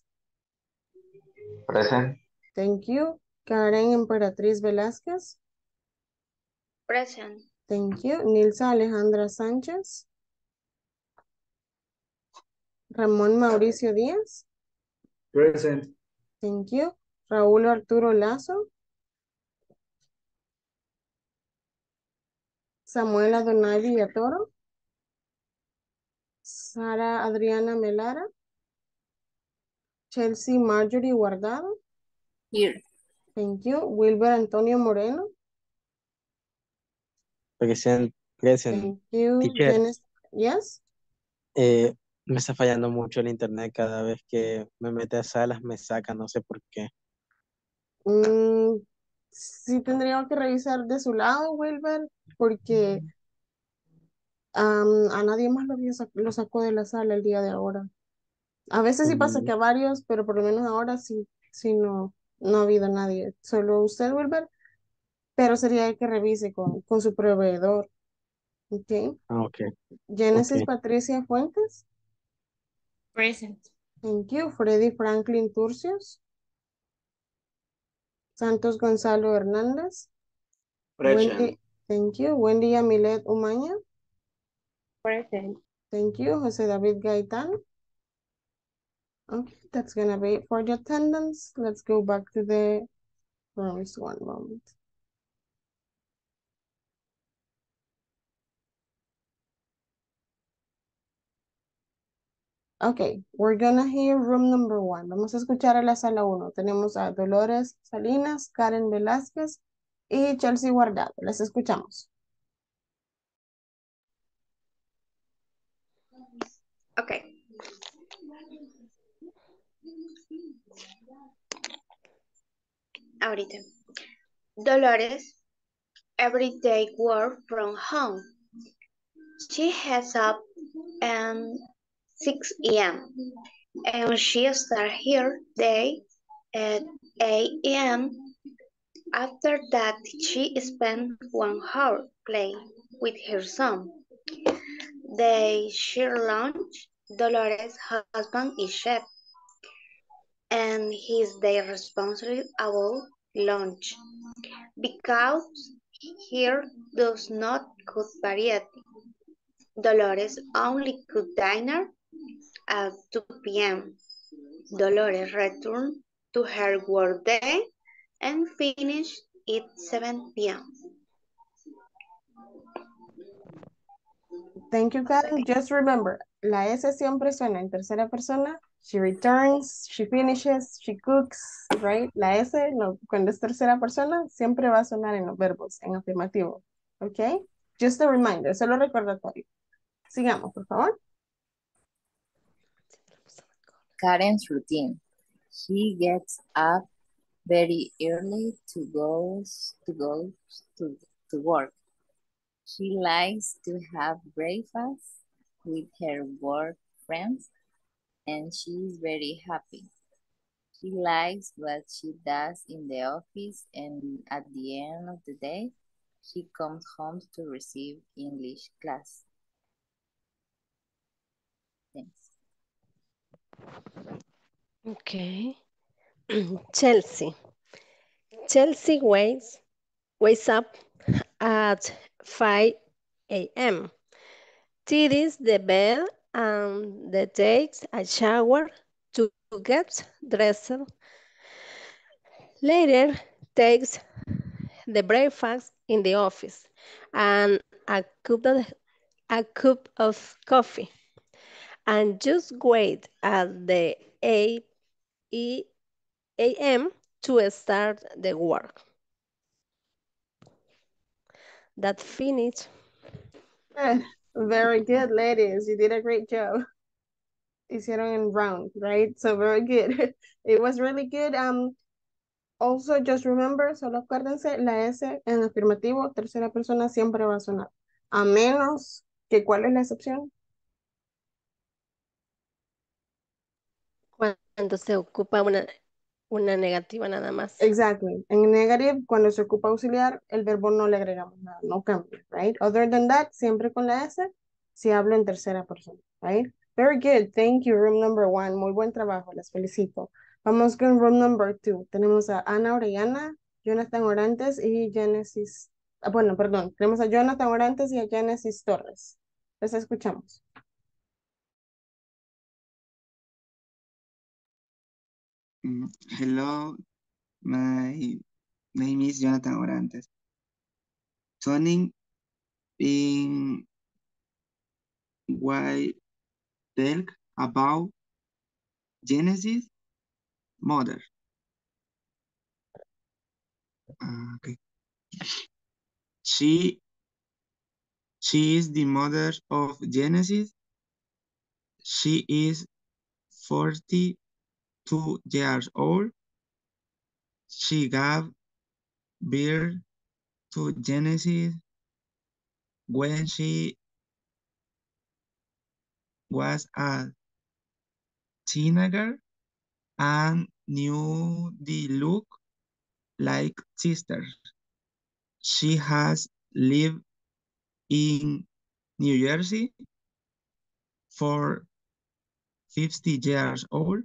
Present. Thank you. Karen Emperatriz Velázquez. Present. Thank you. Nilsa Alejandra Sánchez. Ramón Mauricio Díaz. Present. Thank you. Raúl Arturo Lazo. Samuel Adonai Villatoro. Sara Adriana Melara. Chelsea Marjorie Guardado. Here. Thank you. Wilbert Antonio Moreno. Present. Thank you. Yes. Me está fallando mucho el internet. Cada vez que me mete a salas me saca, no sé por qué. Sí tendría que revisar de su lado, Wilbert, porque a nadie más lo sacó de la sala el día de ahora. A veces sí pasa que a varios, pero por lo menos ahora sí no ha habido nadie. Solo usted, Wilbert, pero sería el que revise con su proveedor. Okay. Okay. Genesis Patricia Fuentes. Present. Thank you. Freddy Franklin Turcios. Santos Gonzalo Hernández. Present. Wendy, thank you. Wendy Yamilet Umaña. Present. Thank you. José David Gaitán. Okay, that's gonna be it for the attendance. Let's go back to the rooms one moment. Okay, we're gonna hear room number 1. Vamos a escuchar a la sala 1. Tenemos a Dolores Salinas, Karen Velázquez y Chelsea Guardado. Las escuchamos. Okay. Ahorita. Dolores, everyday work from home. She has up and 6 a.m. and she starts her day at 8 a.m. After that, she spent 1 hour playing with her son. They share lunch. Dolores' husband is chef, and he's the responsible lunch because here does not cook variety. Dolores only cook dinner at 2 p.m. Dolores returned to her work day and finished at 7 p.m. Thank you, Karen. Just remember, la S siempre suena en tercera persona. She returns, she finishes, she cooks, right? La S, cuando es tercera persona, siempre va a sonar en los verbos, en afirmativo. Okay? Just a reminder, solo recordatorio. Sigamos, por favor. Karen's routine. She gets up very early to go to work. She likes to have breakfast with her work friends, and she is very happy. She likes what she does in the office, and at the end of the day, she comes home to receive English class. Thanks. Okay. Chelsea wakes up at 5 a.m. tidies the bed and then takes a shower to get dressed. Later takes the breakfast in the office and a cup of coffee. And just wait at the 8 a.m. to start the work. That finished. Very good, ladies. You did a great job. Hicieron en round, right? So very good. It was really good. Also, just remember, solo acuérdense, la S en afirmativo, tercera persona siempre va a sonar. A menos que, ¿cuál es la excepción? Cuando se ocupa una negativa nada más. Exactly. En negative, cuando se ocupa auxiliar, el verbo no le agregamos nada, no cambia, right? Other than that, siempre con la S, si hablo en tercera persona, right? Very good. Thank you, room number 1. Muy buen trabajo, les felicito. Vamos con room number 2. Tenemos a Ana Orellana, Jonathan Orantes y Genesis. Bueno, perdón. Tenemos a Jonathan Orantes y a Genesis Torres. Les escuchamos. Hello, my name is Jonathan Orantes. Turning in white. Talk about Genesis mother. Okay. She is the mother of Genesis. She is 42 years old. She gave birth to Genesis when she was a teenager and knew the look like sisters. She has lived in New Jersey for 50 years old.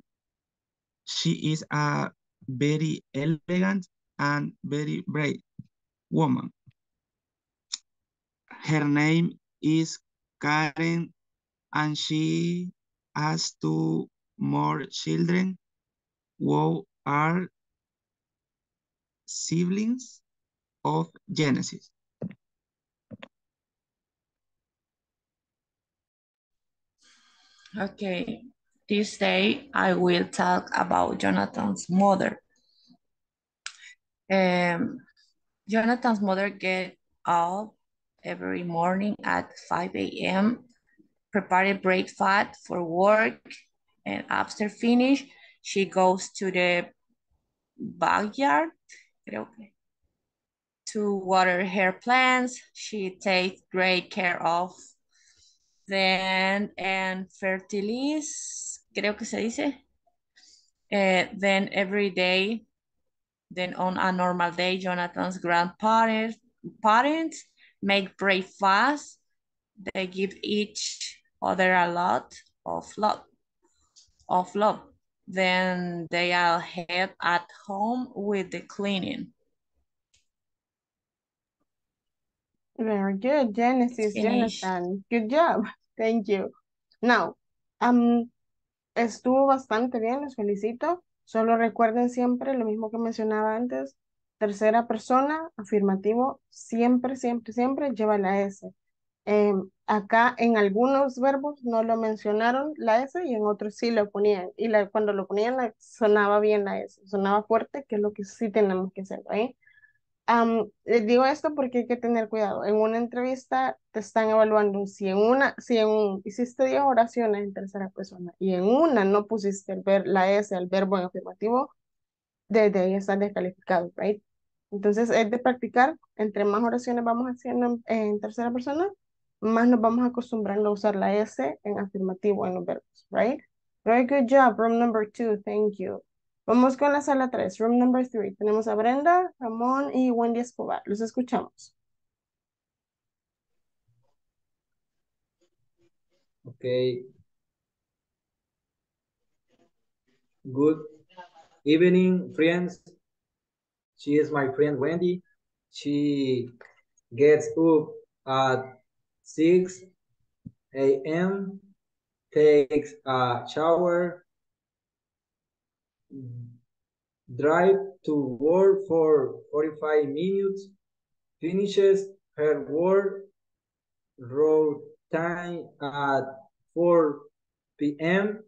She is a very elegant and very brave woman. Her name is Karen and she has 2 more children who are siblings of Genesis. Okay, this day I will talk about Jonathan's mother. Jonathan's mother gets up every morning at 5 a.m. prepared breakfast for work, and after finish, she goes to the backyard to water her plants. She takes great care of them and fertilizes, then every day, then on a normal day, Jonathan's grandparents make breakfast. They give each other a lot of love. Then they are help at home with the cleaning. Very good, Genesis, finish. Jonathan. Good job. Thank you. Now, estuvo bastante bien, los felicito. Solo recuerden siempre lo mismo que mencionaba antes. Tercera persona, afirmativo, siempre, siempre, siempre lleva la S. Acá en algunos verbos no lo mencionaron la S y en otros sí lo ponían. Y cuando lo ponían sonaba bien la S, sonaba fuerte, que es lo que sí tenemos que hacer, ¿eh? Digo esto porque hay que tener cuidado. En una entrevista te están evaluando si hiciste 10 oraciones en tercera persona y en una no pusiste la S al verbo en afirmativo, desde ahí estás descalificado, ¿right? Entonces es de practicar, entre más oraciones vamos haciendo en tercera persona, más nos vamos acostumbrando a usar la S en afirmativo en los verbos, right? Very good job, room number 2, thank you. Vamos con la sala 3, room number 3. Tenemos a Brenda, Ramón y Wendy Escobar. Los escuchamos. Ok. Good evening, friends. She is my friend Wendy. She gets up at 6 a.m., takes a shower, drive to work for 45 minutes, finishes her work road time at 4 p.m.,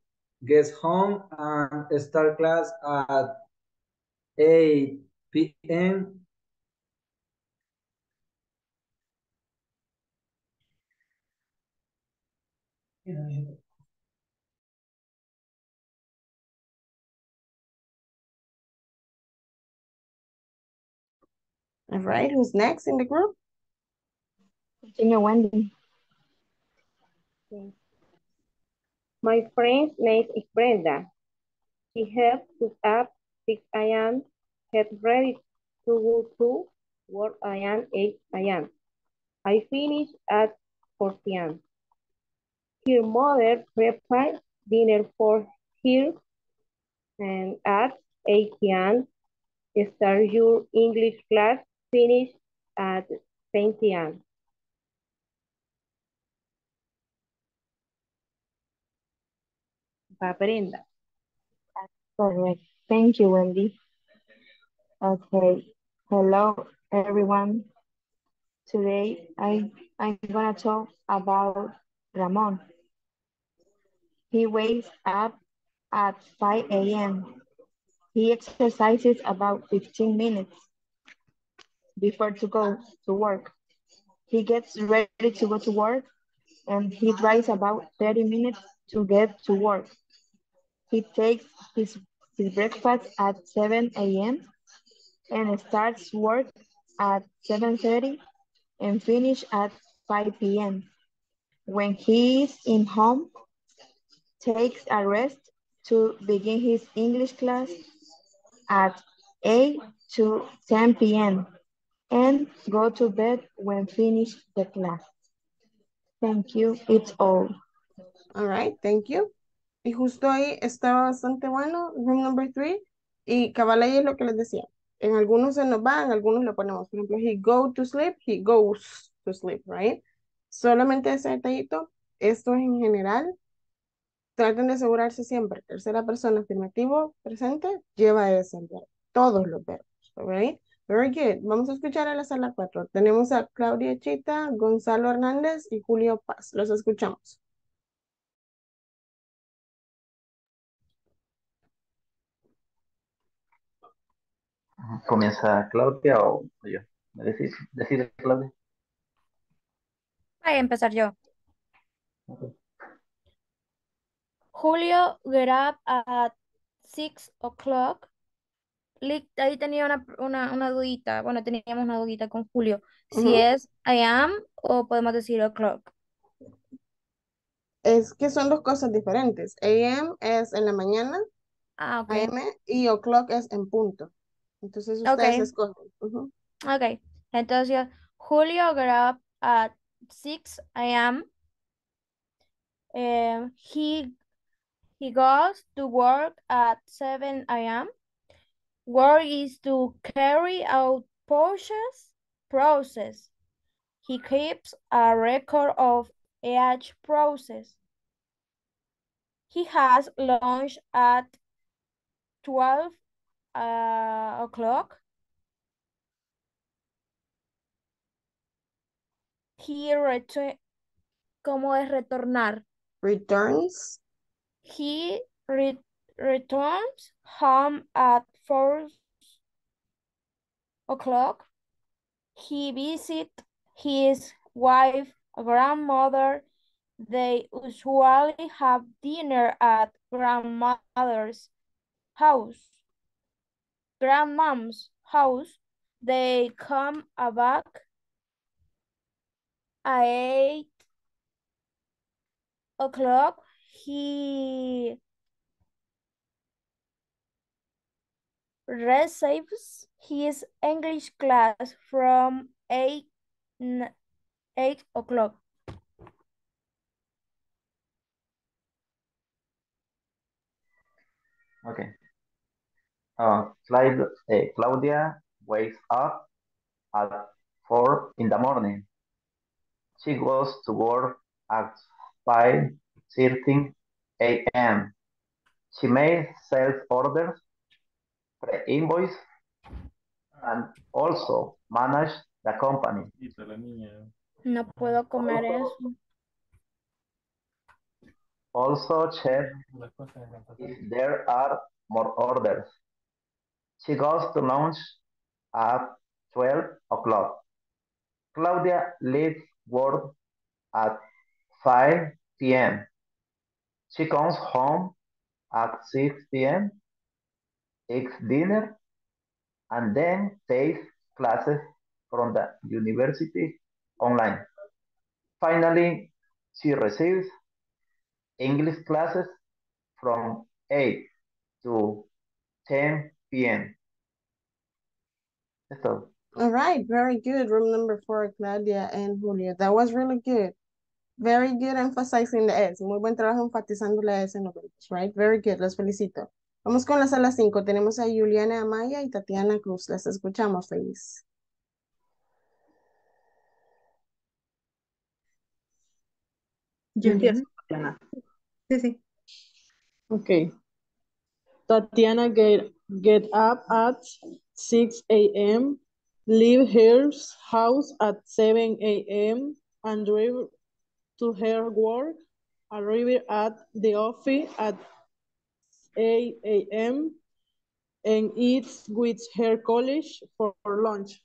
gets home and start class at 8 p.m. All right, who's next in the group? Continue, Wendy. My friend's name is Brenda. She helps us up 6 a.m., get ready to go to work at 8 a.m. I finish at 4 p.m. Her mother prepares dinner for her, and at 8 p.m., start your English class, finish at 10 p.m. Brenda. Correct. Thank you, Wendy. Okay. Hello, everyone. Today, I'm going to talk about Ramon. He wakes up at 5 a.m. He exercises about 15 minutes before to go to work. He gets ready to go to work and he drives about 30 minutes to get to work. He takes his breakfast at 7 a.m. and starts work at 7:30 and finish at 5 p.m. When he is in home, takes a rest to begin his English class at 8 to 10 p.m. and go to bed when finish the class. Thank you, it's all. All right, thank you. Y justo ahí estaba bastante bueno, room number 3, y cabal ahí es lo que les decía. En algunos se nos va, en algunos lo ponemos. Por ejemplo, he go to sleep, he goes to sleep, right? Solamente ese detallito, esto es en general. Traten de asegurarse siempre. Tercera persona, afirmativo, presente, lleva ese verbo. Todos los verbos, ¿ok? Very good. Vamos a escuchar a la sala 4. Tenemos a Claudia Chita, Gonzalo Hernández y Julio Paz. Los escuchamos. ¿Comienza Claudia o yo? ¿Me decís? ¿Decide Claudia? Voy a empezar yo. Okay. Julio get up at 6 o'clock. Ahí tenía una dudita. Bueno, teníamos una dudita con Julio. Si es I am o podemos decir o'clock. Es que son dos cosas diferentes. AM es en la mañana. Ah, ok. AM y o'clock es en punto. Entonces ustedes escogen. Ok. Entonces, Julio get up at 6 a.m. He goes to work at 7 a.m. Work is to carry out process. He keeps a record of each process. He has lunch at 12 o'clock. He ¿Cómo es retornar? Returns. He returns home at 4 o'clock. He visits his wife, grandmother. They usually have dinner at grandmother's house. Grandmom's house. They come back at 8 o'clock. He receives his English class from 8 o'clock. Okay. Claudia wakes up at 4 in the morning. She goes to work at 5:13 a.m. She makes sales orders invoice and also manage the company. No puedo comer also, eso. Also, chef, if there are more orders. She goes to lunch at 12 o'clock. Claudia leaves work at 5 p.m. She comes home at 6 p.m., eats dinner, and then takes classes from the university online. Finally, she receives English classes from 8 to 10 p.m. All right, very good. Room number 4, Claudia and Julio. That was really good. Very good emphasizing the S. Muy buen trabajo enfatizando la S en los grupos, right? Very good, los felicito. Vamos con la sala 5. Tenemos a Juliana Amaya y Tatiana Cruz. Las escuchamos, feliz. Yo empiezo, Tatiana. Sí, sí. Ok. Tatiana get up at 6 a.m., leave her house at 7 a.m., and drive to her work, arrive at the office at 8 a.m., and eats with her college for lunch.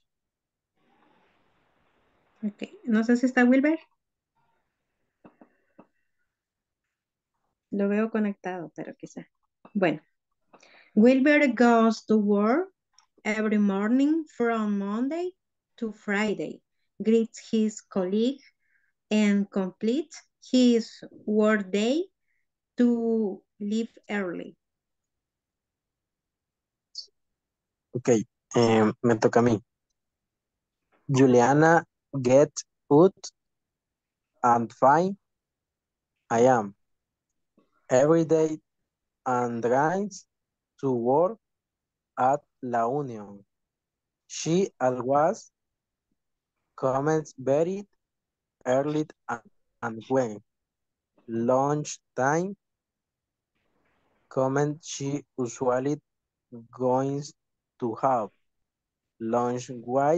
Okay, no sé si está Wilbert. Lo veo conectado, pero quizá. Bueno. Wilbert goes to work every morning from Monday to Friday, greets his colleague, and completes his workday to leave early. Okay, me toca a mí. Juliana gets up and 5 a.m. every day and drives to work at La Union. She always comes very early and when lunch time comes, she usually goes to have lunch with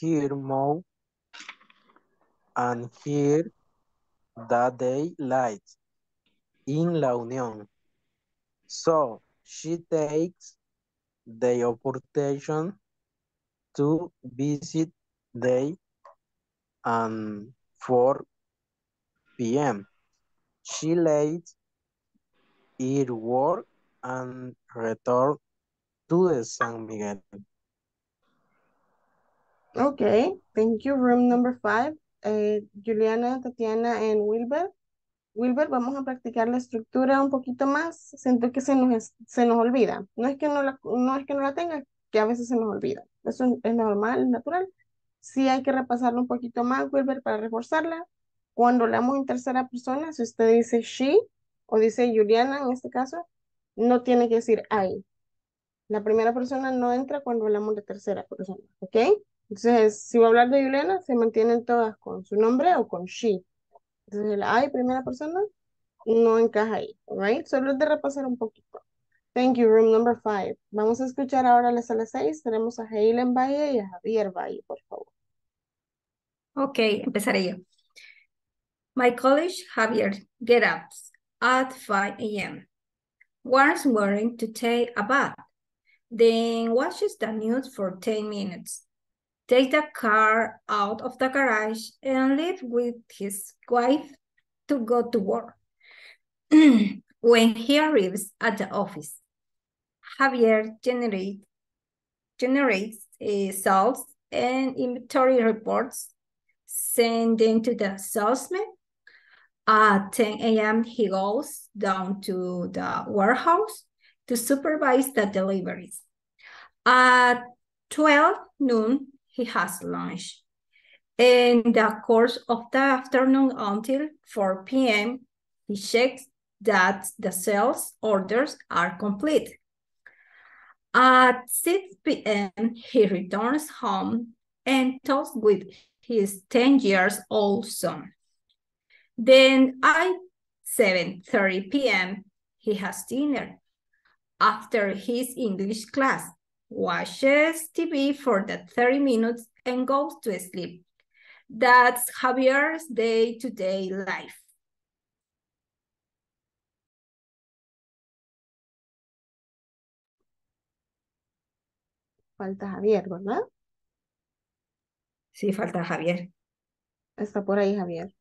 her mom and her that day light in La Union. So she takes the opportunity to visit day and 4 p.m. She leaves her work and returns to the San Miguel. Okay, thank you. Room number 5, Juliana, Tatiana, and Wilbert. Wilbert, vamos a practicar la estructura un poquito más. Siento que se nos olvida. No es que no la tenga, que a veces se nos olvida. Eso es normal, es natural. Sí hay que repasarlo un poquito más, Wilbert, para reforzarla. Cuando hablamos en tercera persona, si usted dice she o dice Juliana en este caso, no tiene que decir I. La primera persona no entra cuando hablamos de tercera persona, ¿ok? Entonces, si va a hablar de Juliana, se mantienen todas con su nombre o con she. Entonces, el I, primera persona, no encaja ahí, ¿right? Solo es de repasar un poquito. Thank you, room number 5. Vamos a escuchar ahora la sala 6. Tenemos a Haylen Valle y a Javier Valle, por favor. Ok, empezaré yo. My college, Javier, get up at 5 a.m. Once going to take a bath. Then watches the news for 10 minutes. Take the car out of the garage and leave with his wife to go to work. When he arrives at the office, Javier generates sales and inventory reports, send them to the salesman. At 10 a.m., he goes down to the warehouse to supervise the deliveries. At 12 noon, he has lunch. In the course of the afternoon until 4 p.m., he checks that the sales orders are complete. At 6 p.m., he returns home and talks with his 10-year-old son. Then at 7:30 p.m., he has dinner. after his English class, watches TV for the 30 minutes and goes to sleep. That's Javier's day-to-day life. Falta Javier, ¿verdad? Sí, falta Javier. Está por ahí Javier.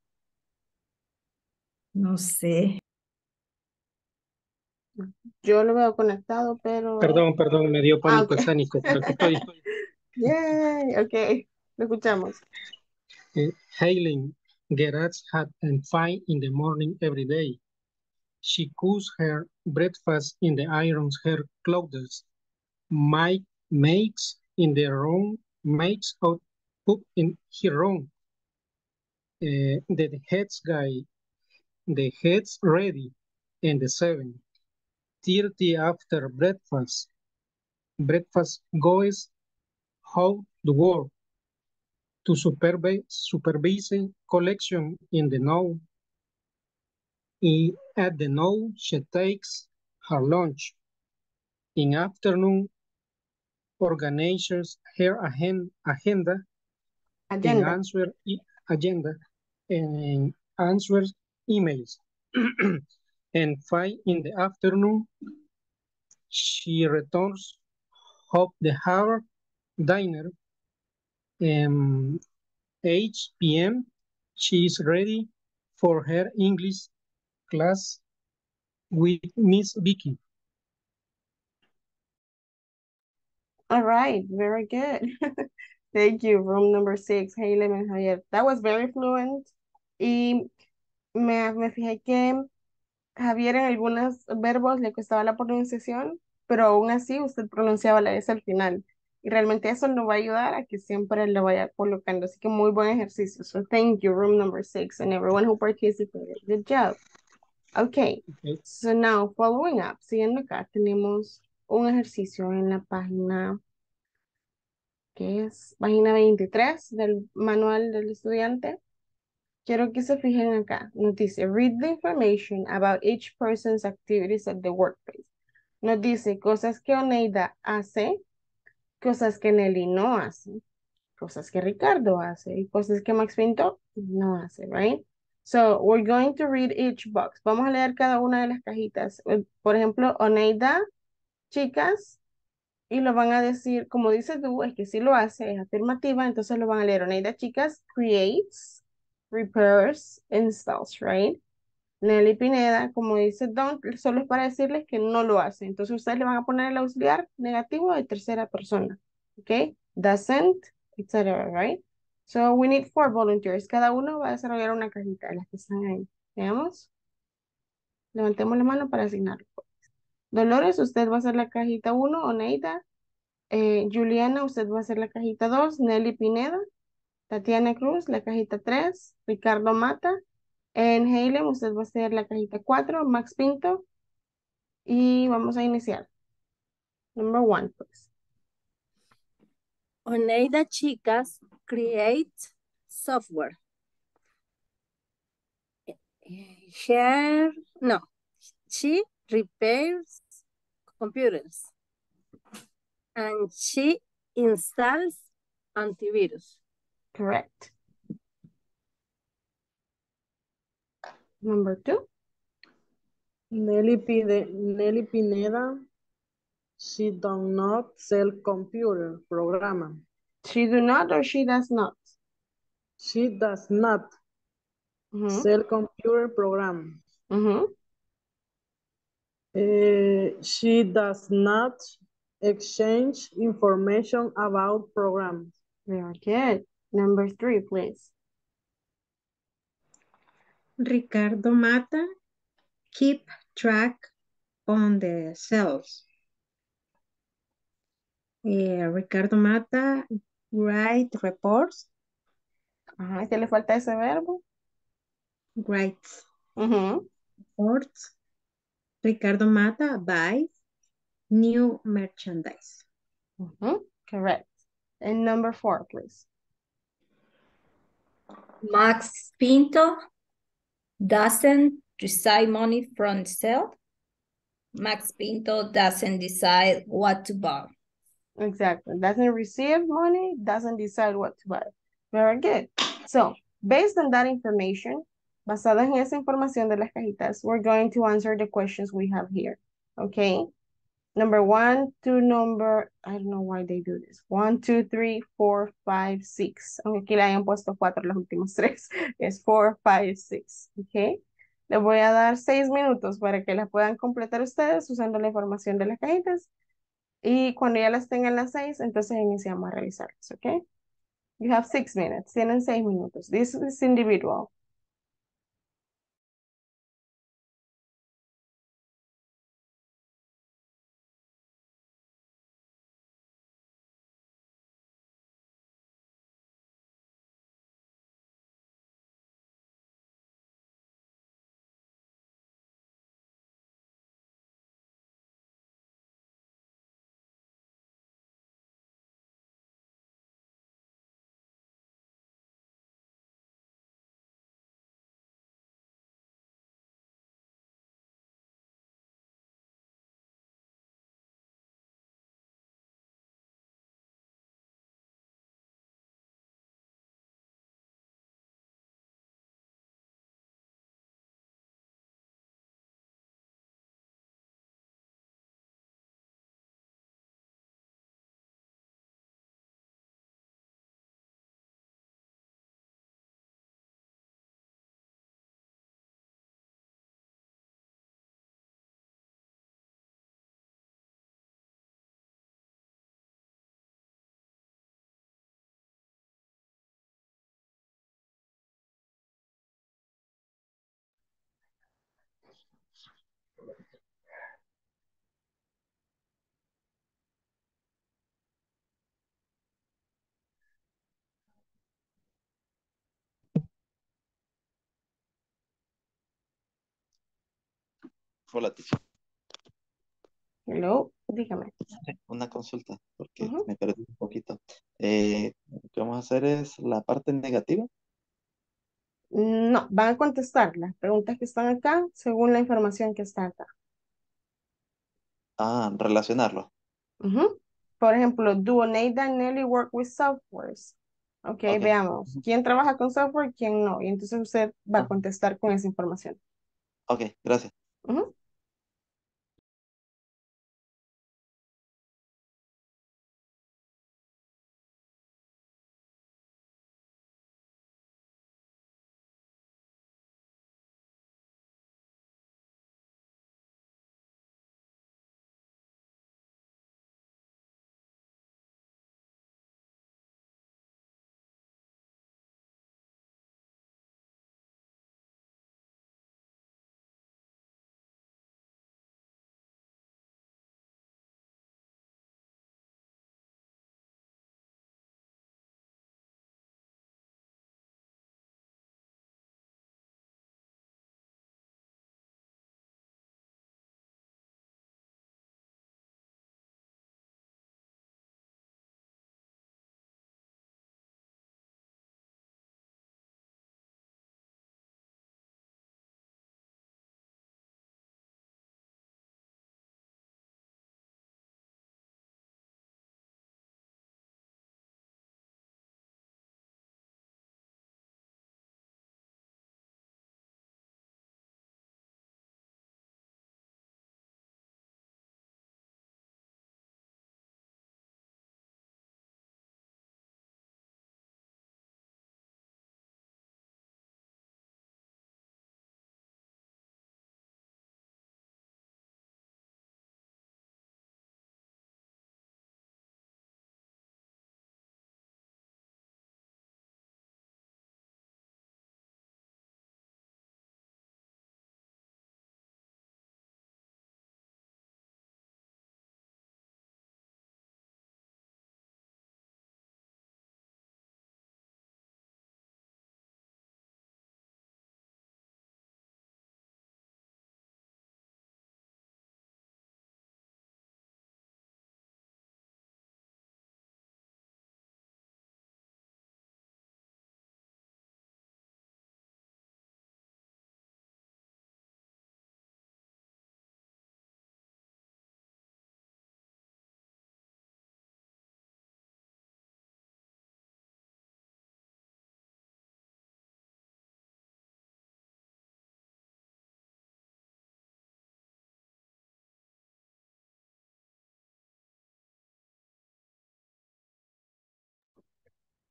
No sé. Yo lo veo conectado, pero... Perdón, me dio pánico escénico. Pero que estoy. Yay, ok. Lo escuchamos. Haylen gets up at 5 in the morning every day. She cooks her breakfast in the irons her clothes. Mike makes out poop in her room. The head's ready, and the 7:30 after breakfast. Breakfast goes out the work to supervise collection in the now. At the now, she takes her lunch. In afternoon, organizes her agenda. And answers emails. And 5 in the afternoon, she returns home the hour dinner. 8 p.m. she is ready for her English class with Miss Vicky. All right, very good. Thank you. Room number 6, Haylen and Javier. That was very fluent. Y me fijé que Javier en algunos verbos le costaba la pronunciación, pero aún así usted pronunciaba la S al final. Y realmente eso nos va a ayudar a que siempre lo vaya colocando. Así que muy buen ejercicio. So thank you, room number 6, and everyone who participated. Good job. Okay. So now following up, siguiendo acá, tenemos un ejercicio en la página, que es página 23 del manual del estudiante. Quiero que se fijen acá. Nos dice, read the information about each person's activities at the workplace. Nos dice cosas que Oneida hace, cosas que Nelly no hace, cosas que Ricardo hace, y cosas que Max Pinto no hace, right? So, we're going to read each box. Vamos a leer cada una de las cajitas. Por ejemplo, Oneida, chicas, y lo van a decir, como dice tú, es que si lo hace, es afirmativa, entonces lo van a leer. Oneida, chicas, creates, repairs, installs, right? Nelly Pineda, como dice don't, solo es para decirles que no lo hace. Entonces ustedes le van a poner el auxiliar negativo de tercera persona. ¿Ok? Doesn't, etc. Right? So we need 4 volunteers. Cada uno va a desarrollar una cajita de las que están ahí. Veamos. Levantemos la mano para asignarlo. Dolores, usted va a hacer la cajita 1. Oneida. Juliana, usted va a hacer la cajita 2. Nelly Pineda. Tatiana Cruz, la cajita 3. Ricardo Mata. En Haylen, usted va a hacer la cajita 4, Max Pinto. Y vamos a iniciar. Number 1, please. Oneida, chicas, create software. She repairs computers. And she installs antivirus. Correct. Number 2. Nelly Pineda, she does not sell computer program. She do not or she does not? She does not sell computer program. She does not exchange information about programs. Very good. Number 3, please. Ricardo Mata, keep track on the sales. Ricardo Mata, write reports. Ajá, ¿qué le falta ese verbo? Write. Reports. Ricardo Mata, buy new merchandise. Correct. And number 4, please. Max Pinto doesn't receive money from sale. Max Pinto doesn't decide what to buy. Exactly. Doesn't receive money, doesn't decide what to buy. Very good. So, based on that information, basada en esa información de las cajitas, we're going to answer the questions we have here. Okay? Number 1 to number, I don't know why they do this. 1, 2, 3, 4, 5, 6. Aunque aquí le hayan puesto 4 los últimos 3. Es 4, 5, 6. Okay? Les voy a dar 6 minutos para que las puedan completar ustedes usando la información de las cajitas. Y cuando ya las tengan las 6, entonces iniciamos a realizarlas, ¿ok? You have 6 minutes. Tienen 6 minutos. This is individual. Hola, Ticha. Hello, dígame. Una consulta, porque me perdí un poquito. Lo que vamos a hacer es la parte negativa. No, van a contestar las preguntas que están acá según la información que está acá. Ah, relacionarlo. Por ejemplo, do Oneida and Nelly work with softwares? Okay, veamos. ¿Quién trabaja con software, quién no? Y entonces usted va a contestar con esa información. Ok, gracias.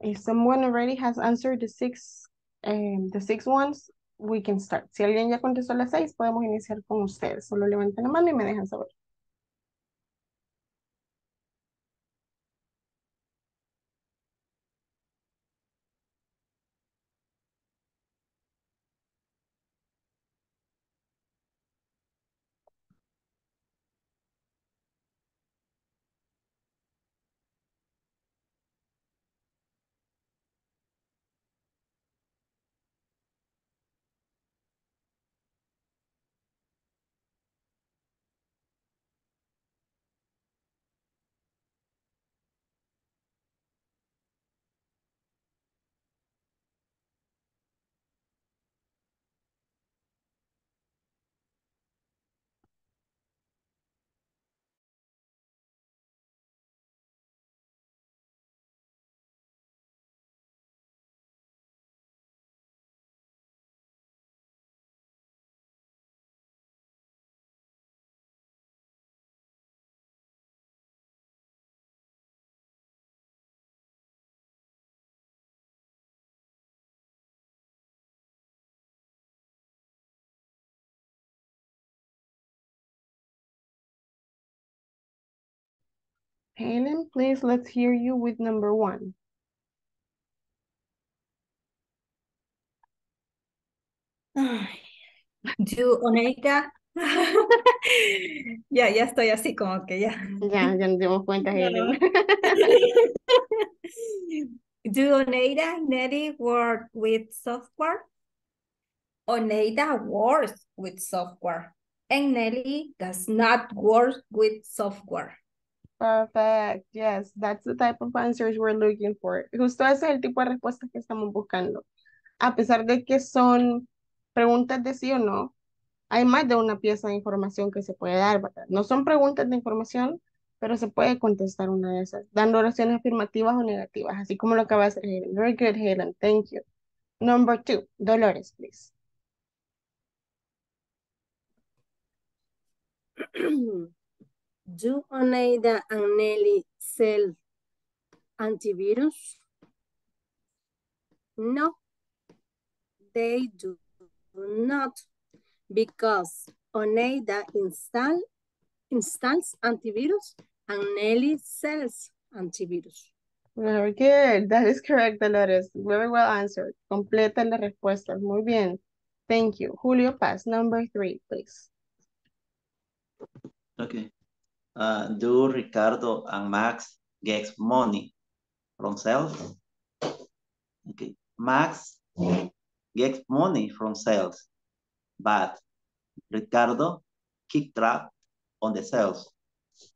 If someone already has answered the six ones, we can start. Si alguien ya contestó las seis, podemos iniciar con ustedes. Solo levanten la mano y me dejan saber. Haylen, please, let's hear you with number one. Do Oneida. ya estoy así como que ya. Ya nos dimos cuenta, Haylen. Do Oneida Nelly work with software? Oneida works with software. And Nelly does not work with software. Perfect, yes, that's the type of answers we're looking for. Justo ese es el tipo de respuestas que estamos buscando. A pesar de que son preguntas de sí o no, hay más de una pieza de información que se puede dar, ¿verdad? No son preguntas de información, pero se puede contestar una de esas, dando oraciones afirmativas o negativas, así como lo acaba de hacer Haylen. Very good, Haylen, thank you. Number two, Dolores, please. Do Oneida and Nelly sell antivirus? No, they do not, because Oneida installs antivirus and Nelly sells antivirus. Very good. That is correct, Dolores. Very well answered. Completa la respuesta. Muy bien. Thank you. Julio, pass number three, please. Okay. Do Ricardo and Max get money from sales? Okay. Max gets money from sales, but Ricardo keeps track on the sales.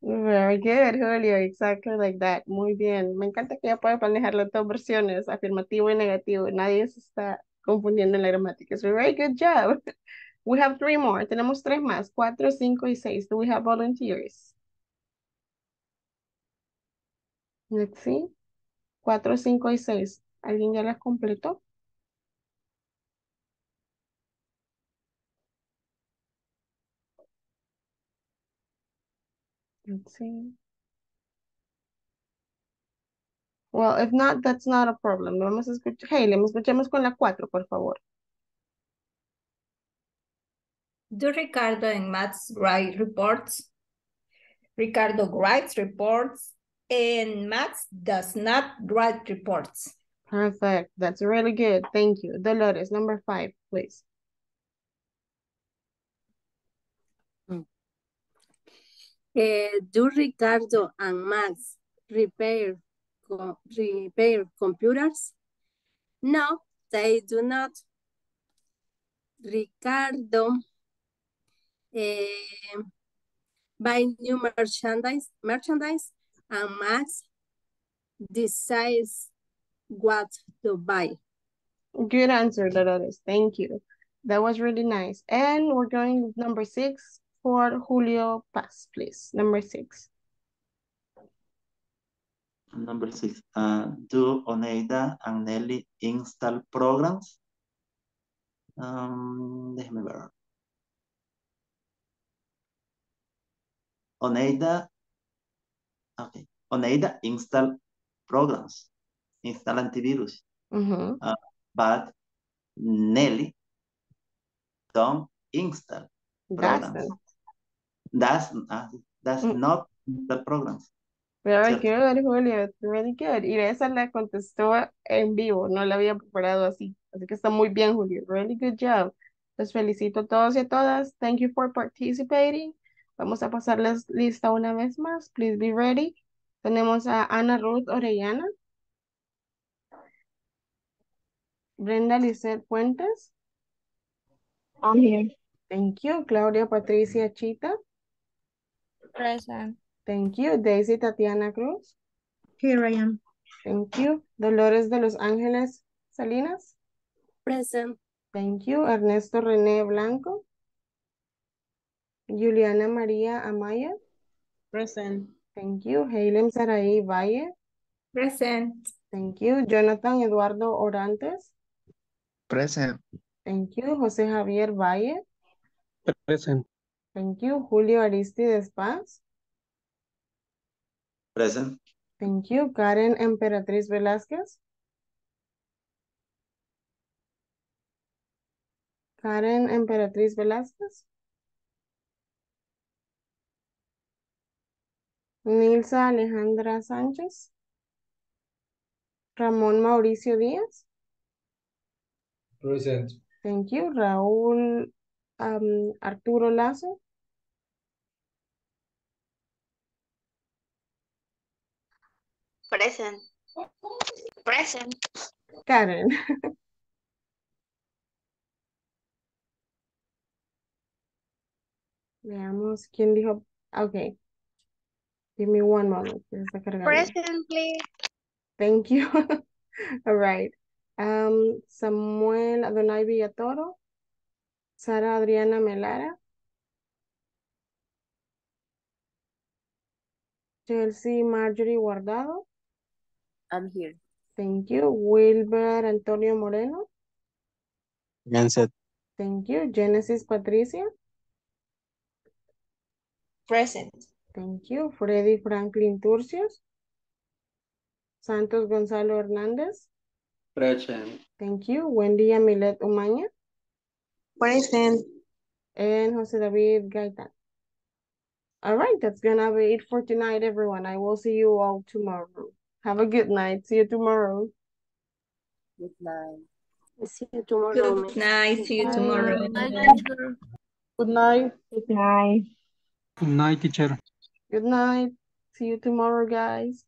Very good, Julio. Exactly like that. Muy bien. Me encanta que ya pueda manejar las dos versiones, afirmativo y negativo. Nadie se está confundiendo en la gramática. So very good job. We have three more. Tenemos tres más. 4, 5 y 6. Do we have volunteers? Let's see. 4, 5 y 6. ¿Alguien ya las completó? Let's see. Well, if not, that's not a problem. Vamos a escuchar. Hey, le escuchemos con la 4, por favor. Do Ricardo and Max write reports? Ricardo writes reports. And Max does not write reports. Perfect. That's really good. Thank you. Dolores, number 5, please. Do Ricardo and Max repair computers? No, they do not. Ricardo buy new merchandise. And Max decides what to buy. Good answer, Dolores. Thank you. That was really nice. And we're going with number 6 for Julio. Pass, please. Number 6. Number 6. Do Oneida and Nelly install programs? Déjeme ver. Oneida. Okay. Oneida install programs, install antivirus. Mm-hmm. But Nelly don't install programs. That's not the programs. Very good, Julio. Very good. Y esa la contestó en vivo. No la había preparado así. Así que está muy bien, Julio. Really good job. Los felicito a todos y a todas. Thank you for participating. Vamos a pasarles lista una vez más. Please be ready. Tenemos a Ana Ruth Orellana. Brenda Lizeth Fuentes. I'm here. Thank you. Claudia Patricia Chita. Present. Thank you. Daisy Tatiana Cruz. Here I am. Thank you. Dolores de Los Ángeles Salinas. Present. Thank you. Ernesto René Blanco. Juliana María Amaya. Present. Thank you. Haylen Saraí Valle. Present. Thank you. Jonathan Eduardo Orantes. Present. Thank you. José Javier Valle. Present. Thank you. Julio Aristides Paz. Present. Thank you. Karen Emperatriz Velázquez. Karen Emperatriz Velázquez. Nilsa Alejandra Sánchez. Ramón Mauricio Díaz. Present. Thank you. Raúl Arturo Lazo. Present. Present. Karen. Veamos quién dijo. Okay. Give me one moment. Present, please. Thank you. All right. Samuel Adonai Villatoro. Sara Adriana Melara. Chelsea Marjorie Guardado. I'm here. Thank you. Wilbert Antonio Moreno. Answer. Thank you. Genesis Patricia. Present. Thank you. Freddy Franklin Turcios. Santos Gonzalo Hernández. Present. Thank you. Wendy Amilet Umaña. Present. And Jose David Gaitán. All right, that's gonna be it for tonight, everyone. I will see you all tomorrow. Have a good night. See you tomorrow. Good night. See you tomorrow. Good night. See you tomorrow. Good night. Good night. Good night. Good night, teacher. Good night. See you tomorrow, guys.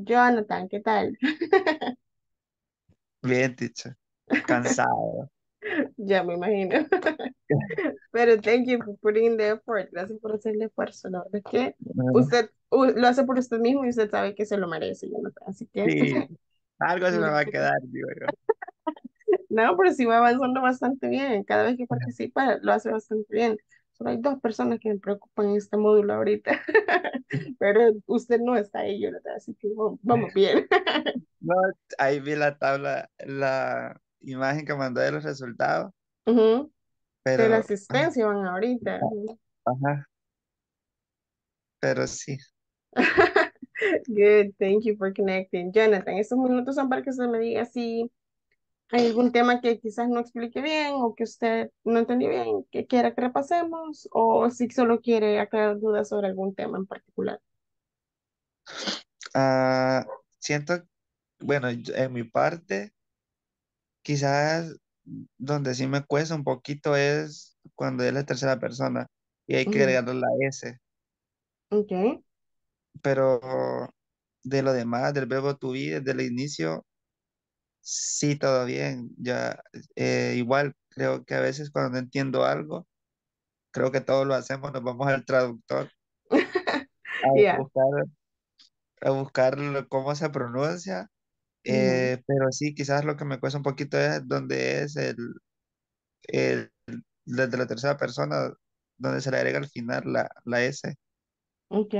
Jonathan, ¿qué tal? Bien, teacher. Cansado. Ya me imagino. Pero thank you for putting in the effort. Gracias por hacer el esfuerzo, ¿no? Es que usted lo hace por usted mismo y usted sabe que se lo merece, Jonathan. Así que... Sí. Algo se me va a quedar, digo yo. No, pero sí va avanzando bastante bien. Cada vez que participa lo hace bastante bien. Solo hay dos personas que me preocupan en este módulo ahorita. Pero usted no está ahí, Jonathan, así que vamos bien. No, ahí vi la tabla, la imagen que mandó de los resultados. Uh-huh. Pero de la asistencia van ahorita. Ajá. Pero sí. Good, thank you for connecting. Jonathan, estos minutos son para que usted me diga si hay algún tema que quizás no explique bien o que usted no entendió bien, que quiera que repasemos, o si solo quiere aclarar dudas sobre algún tema en particular. Siento, bueno, en mi parte, quizás donde sí me cuesta un poquito es cuando es la tercera persona y hay que agregarle la S. Ok. Pero de lo demás, del verbo to be, desde el inicio, sí, todo bien. Ya, igual, creo que a veces cuando no entiendo algo, creo que todos lo hacemos, nos vamos al traductor a buscar cómo se pronuncia. Pero sí, quizás lo que me cuesta un poquito es donde es desde la tercera persona, donde se le agrega al final la S. Ok.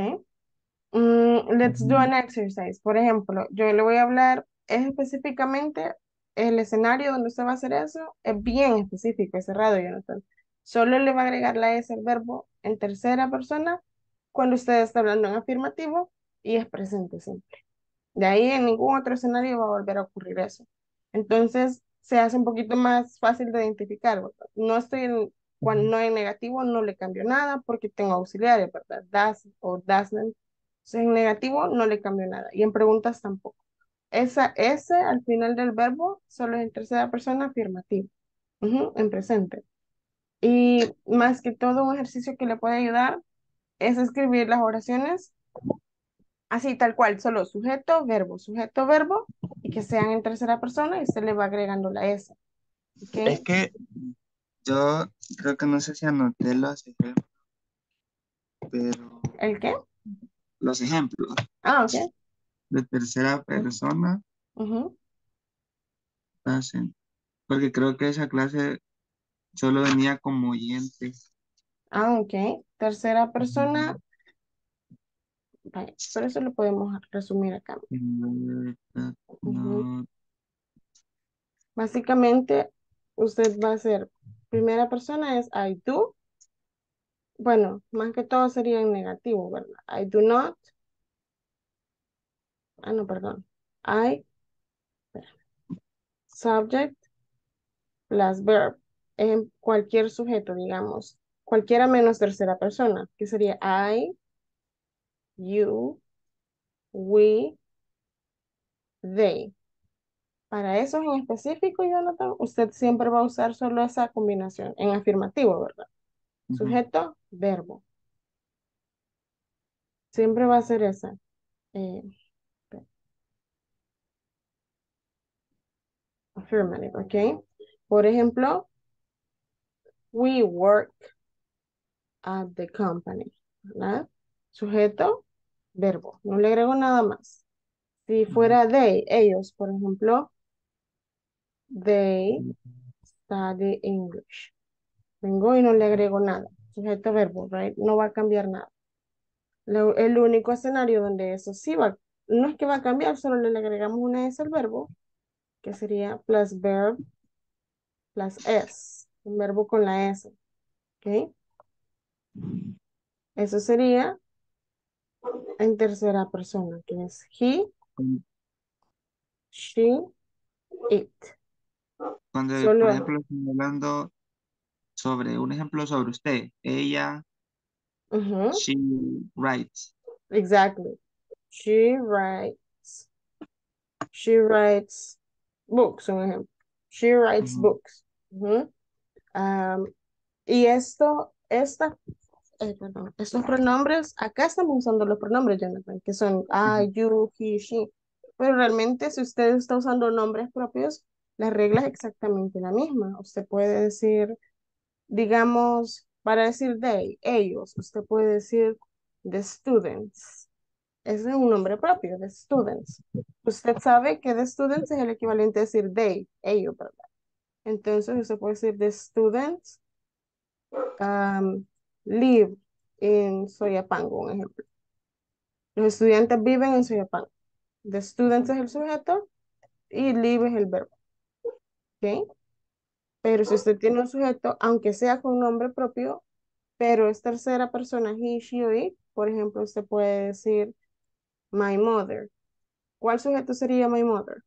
Let's do an exercise. Por ejemplo, yo le voy a hablar específicamente el escenario donde usted va a hacer eso. Es bien específico, es cerrado, Jonathan. Solo le va a agregar la S al verbo en tercera persona cuando usted está hablando en afirmativo y es presente simple. De ahí en ningún otro escenario va a volver a ocurrir eso. Entonces se hace un poquito más fácil de identificar, ¿verdad? No estoy en, cuando no en negativo no le cambio nada porque tengo auxiliares, ¿verdad? Does o doesn't. Entonces en negativo no le cambio nada y en preguntas tampoco. Esa S al final del verbo solo es en tercera persona afirmativa, en presente. Y más que todo un ejercicio que le puede ayudar es escribir las oraciones así tal cual, solo sujeto, verbo y que sean en tercera persona y se le va agregando la S. ¿Okay? Es que yo creo que no sé si anoté los ejemplos, pero... ¿El qué? Los ejemplos. Ah, ok. De tercera persona. Porque creo que esa clase solo venía como oyente. Ah, ok. Tercera persona. Vale, por eso lo podemos resumir acá. Básicamente, usted va a hacer, primera persona es I do. Bueno, más que todo sería en negativo, ¿verdad? I do not. Ah, no, perdón. Subject plus verb. En cualquier sujeto, digamos. Cualquiera menos tercera persona. Que sería I, you, we, they. Para esos en específico, Jonathan, usted siempre va a usar solo esa combinación. En afirmativo, ¿verdad? Sujeto, verbo. Siempre va a ser esa. Affirmative, ¿ok? Por ejemplo, we work at the company, ¿verdad? Sujeto, verbo. No le agrego nada más. Si fuera they, ellos, por ejemplo, they study English. Vengo y no le agrego nada. Sujeto, verbo, right? No va a cambiar nada. El único escenario donde eso sí va, no es que va a cambiar, solo le agregamos una S al verbo, que sería plus verb plus S, un verbo con la S, ¿ok? Eso sería en tercera persona, que es he, she, it. Cuando, solo, por ejemplo, estoy hablando sobre, un ejemplo sobre usted, ella, she writes. Exactly, she writes books, un ejemplo. She writes books. Y estos pronombres, acá estamos usando los pronombres, Jonathan, que son I, you, he, she. Pero realmente si usted está usando nombres propios, la regla es exactamente la misma. Usted puede decir, digamos, para decir they, ellos, usted puede decir the students. Ese es un nombre propio, the students. Usted sabe que the students es el equivalente a decir they, ellos, ¿verdad? Entonces usted puede decir the students live in Soyapango, un ejemplo. Los estudiantes viven en Soyapango. The students es el sujeto y live es el verbo. ¿Ok? Pero si usted tiene un sujeto, aunque sea con nombre propio, pero es tercera persona, he, she o it, por ejemplo, usted puede decir my mother. ¿Cuál sujeto sería my mother?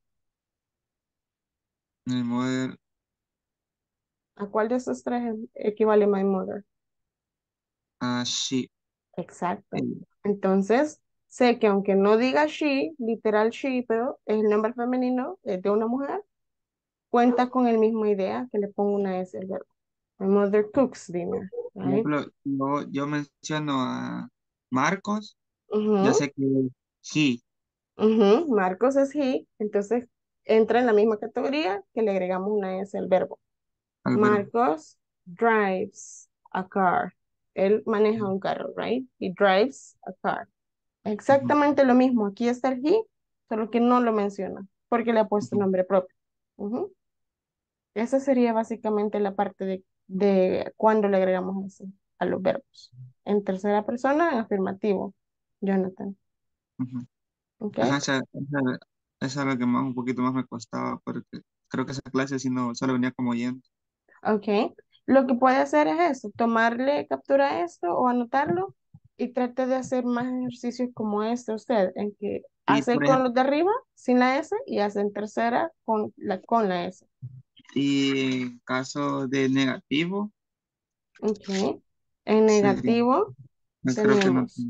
My mother. ¿A cuál de esos tres equivale my mother? A she. Exacto. Entonces, sé que aunque no diga she, literal she, pero es el nombre femenino de una mujer, cuenta con el mismo idea que le pongo una S al verbo. My mother cooks dinner. Por ejemplo, yo menciono a Marcos. Yo sé que he. Marcos es he, entonces entra en la misma categoría que le agregamos una S al verbo. Marcos drives a car. Él maneja un carro, right? He drives a car. Exactamente lo mismo. Aquí está el he, solo que no lo menciona porque le ha puesto nombre propio. Esa sería básicamente la parte de cuando le agregamos S a los verbos. En tercera persona, en afirmativo, Jonathan. Okay. Eso es lo que más, un poquito más me costaba, porque creo que esa clase sino solo venía como oyente. Ok, Lo que puede hacer es eso, tomarle captura a esto o anotarlo y trate de hacer más ejercicios como este usted, en que hace con los de arriba sin la S y hace en tercera con la S. Y en caso de negativo. Ok, en negativo sí, tenemos.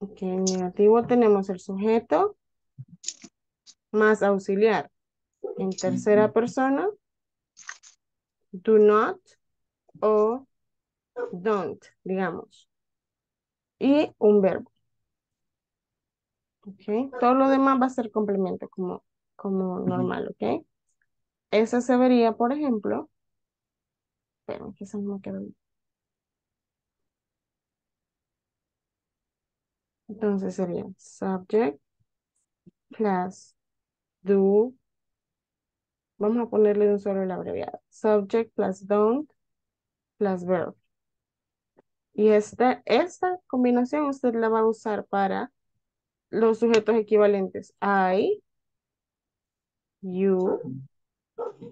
Ok, en negativo tenemos el sujeto más auxiliar. En tercera persona, do not o don't, digamos. Y un verbo. Ok, todo lo demás va a ser complemento como normal, ok. Esa se vería, por ejemplo, pero quizás no quedó bien. Entonces sería subject plus do. Vamos a ponerle de un solo el abreviado. Subject plus don't plus verb. Y esta combinación usted la va a usar para los sujetos equivalentes. I, you,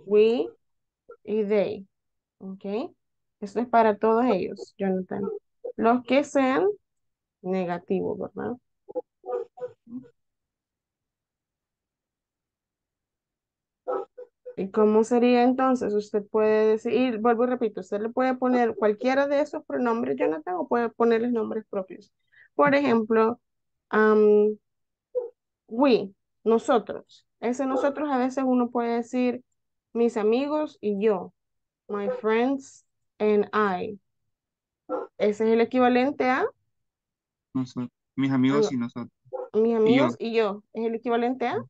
we y they. ¿Ok? Esto es para todos ellos, Jonathan. Los que sean negativos, ¿verdad? ¿Y cómo sería entonces? Usted puede decir, y vuelvo y repito, usted le puede poner cualquiera de esos pronombres, Jonathan, o puede ponerles nombres propios. Por ejemplo, we, nosotros. Ese nosotros a veces uno puede decir mis amigos y yo. My friends and I. Ese es el equivalente a nosotros, mis amigos y nosotros. Mis amigos y yo. Es el equivalente a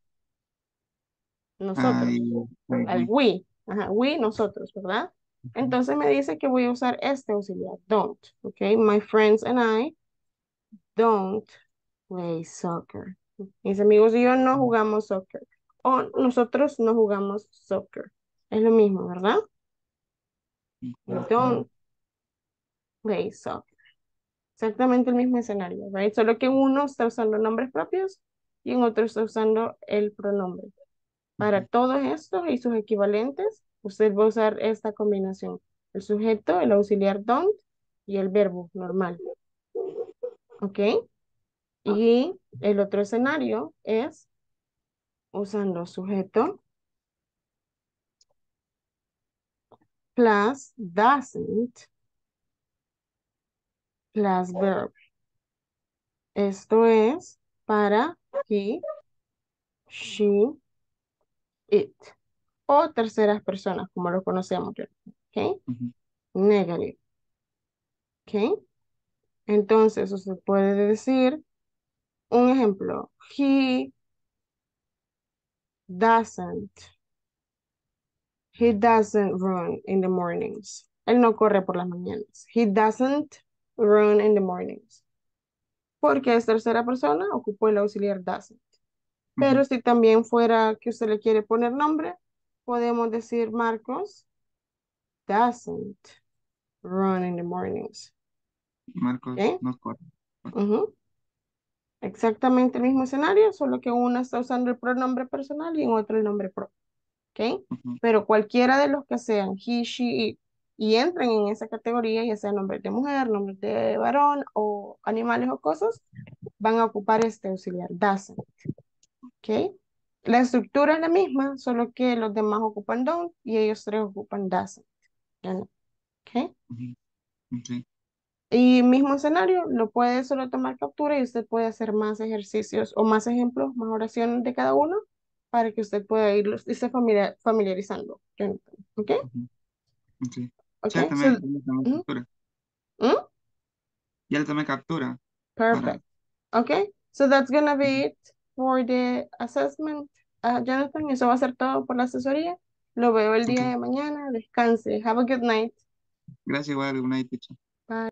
nosotros, al we, ajá, we, nosotros, ¿verdad? Entonces me dice que voy a usar este auxiliar, don't, ¿ok? My friends and I don't play soccer. Mis amigos y yo no jugamos soccer, o nosotros no jugamos soccer, es lo mismo, ¿verdad? Don't play soccer. Exactamente el mismo escenario, ¿right? Solo que uno está usando nombres propios y en otro está usando el pronombre. Para todos estos y sus equivalentes, usted va a usar esta combinación. El sujeto, el auxiliar don't y el verbo normal. ¿Ok? Y el otro escenario es usando sujeto plus doesn't plus verb. Esto es para he, she, it, o terceras personas, como lo conocemos, ¿ok? Negative, ¿ok? Entonces, usted puede decir, un ejemplo, he doesn't run in the mornings. Él no corre por las mañanas. He doesn't run in the mornings. Porque es tercera persona, ocupó el auxiliar doesn't. Pero si también fuera que usted le quiere poner nombre, podemos decir Marcos doesn't run in the mornings. Marcos no corre. Exactamente el mismo escenario, solo que uno está usando el pronombre personal y en otro el nombre propio. ¿Okay? Pero cualquiera de los que sean he, she, it, y entren en esa categoría, ya sea nombres de mujer, nombres de varón o animales o cosas, van a ocupar este auxiliar doesn't. ¿Ok? La estructura es la misma, solo que los demás ocupan don't y ellos tres ocupan doesn't. ¿Ok? Okay. Y mismo escenario, lo puede solo tomar captura y usted puede hacer más ejercicios o más ejemplos, más oraciones de cada uno para que usted pueda irlos y se familiarizando. ¿Ok? Ok. Okay. Ya tomé captura. Ya tomé captura. Perfect. Para... Ok. So that's gonna be it for the assessment, Jonathan. Eso va a ser todo por la asesoría. Lo veo el día de mañana. Descanse. Have a good night. Gracias, igual. Good night, teacher.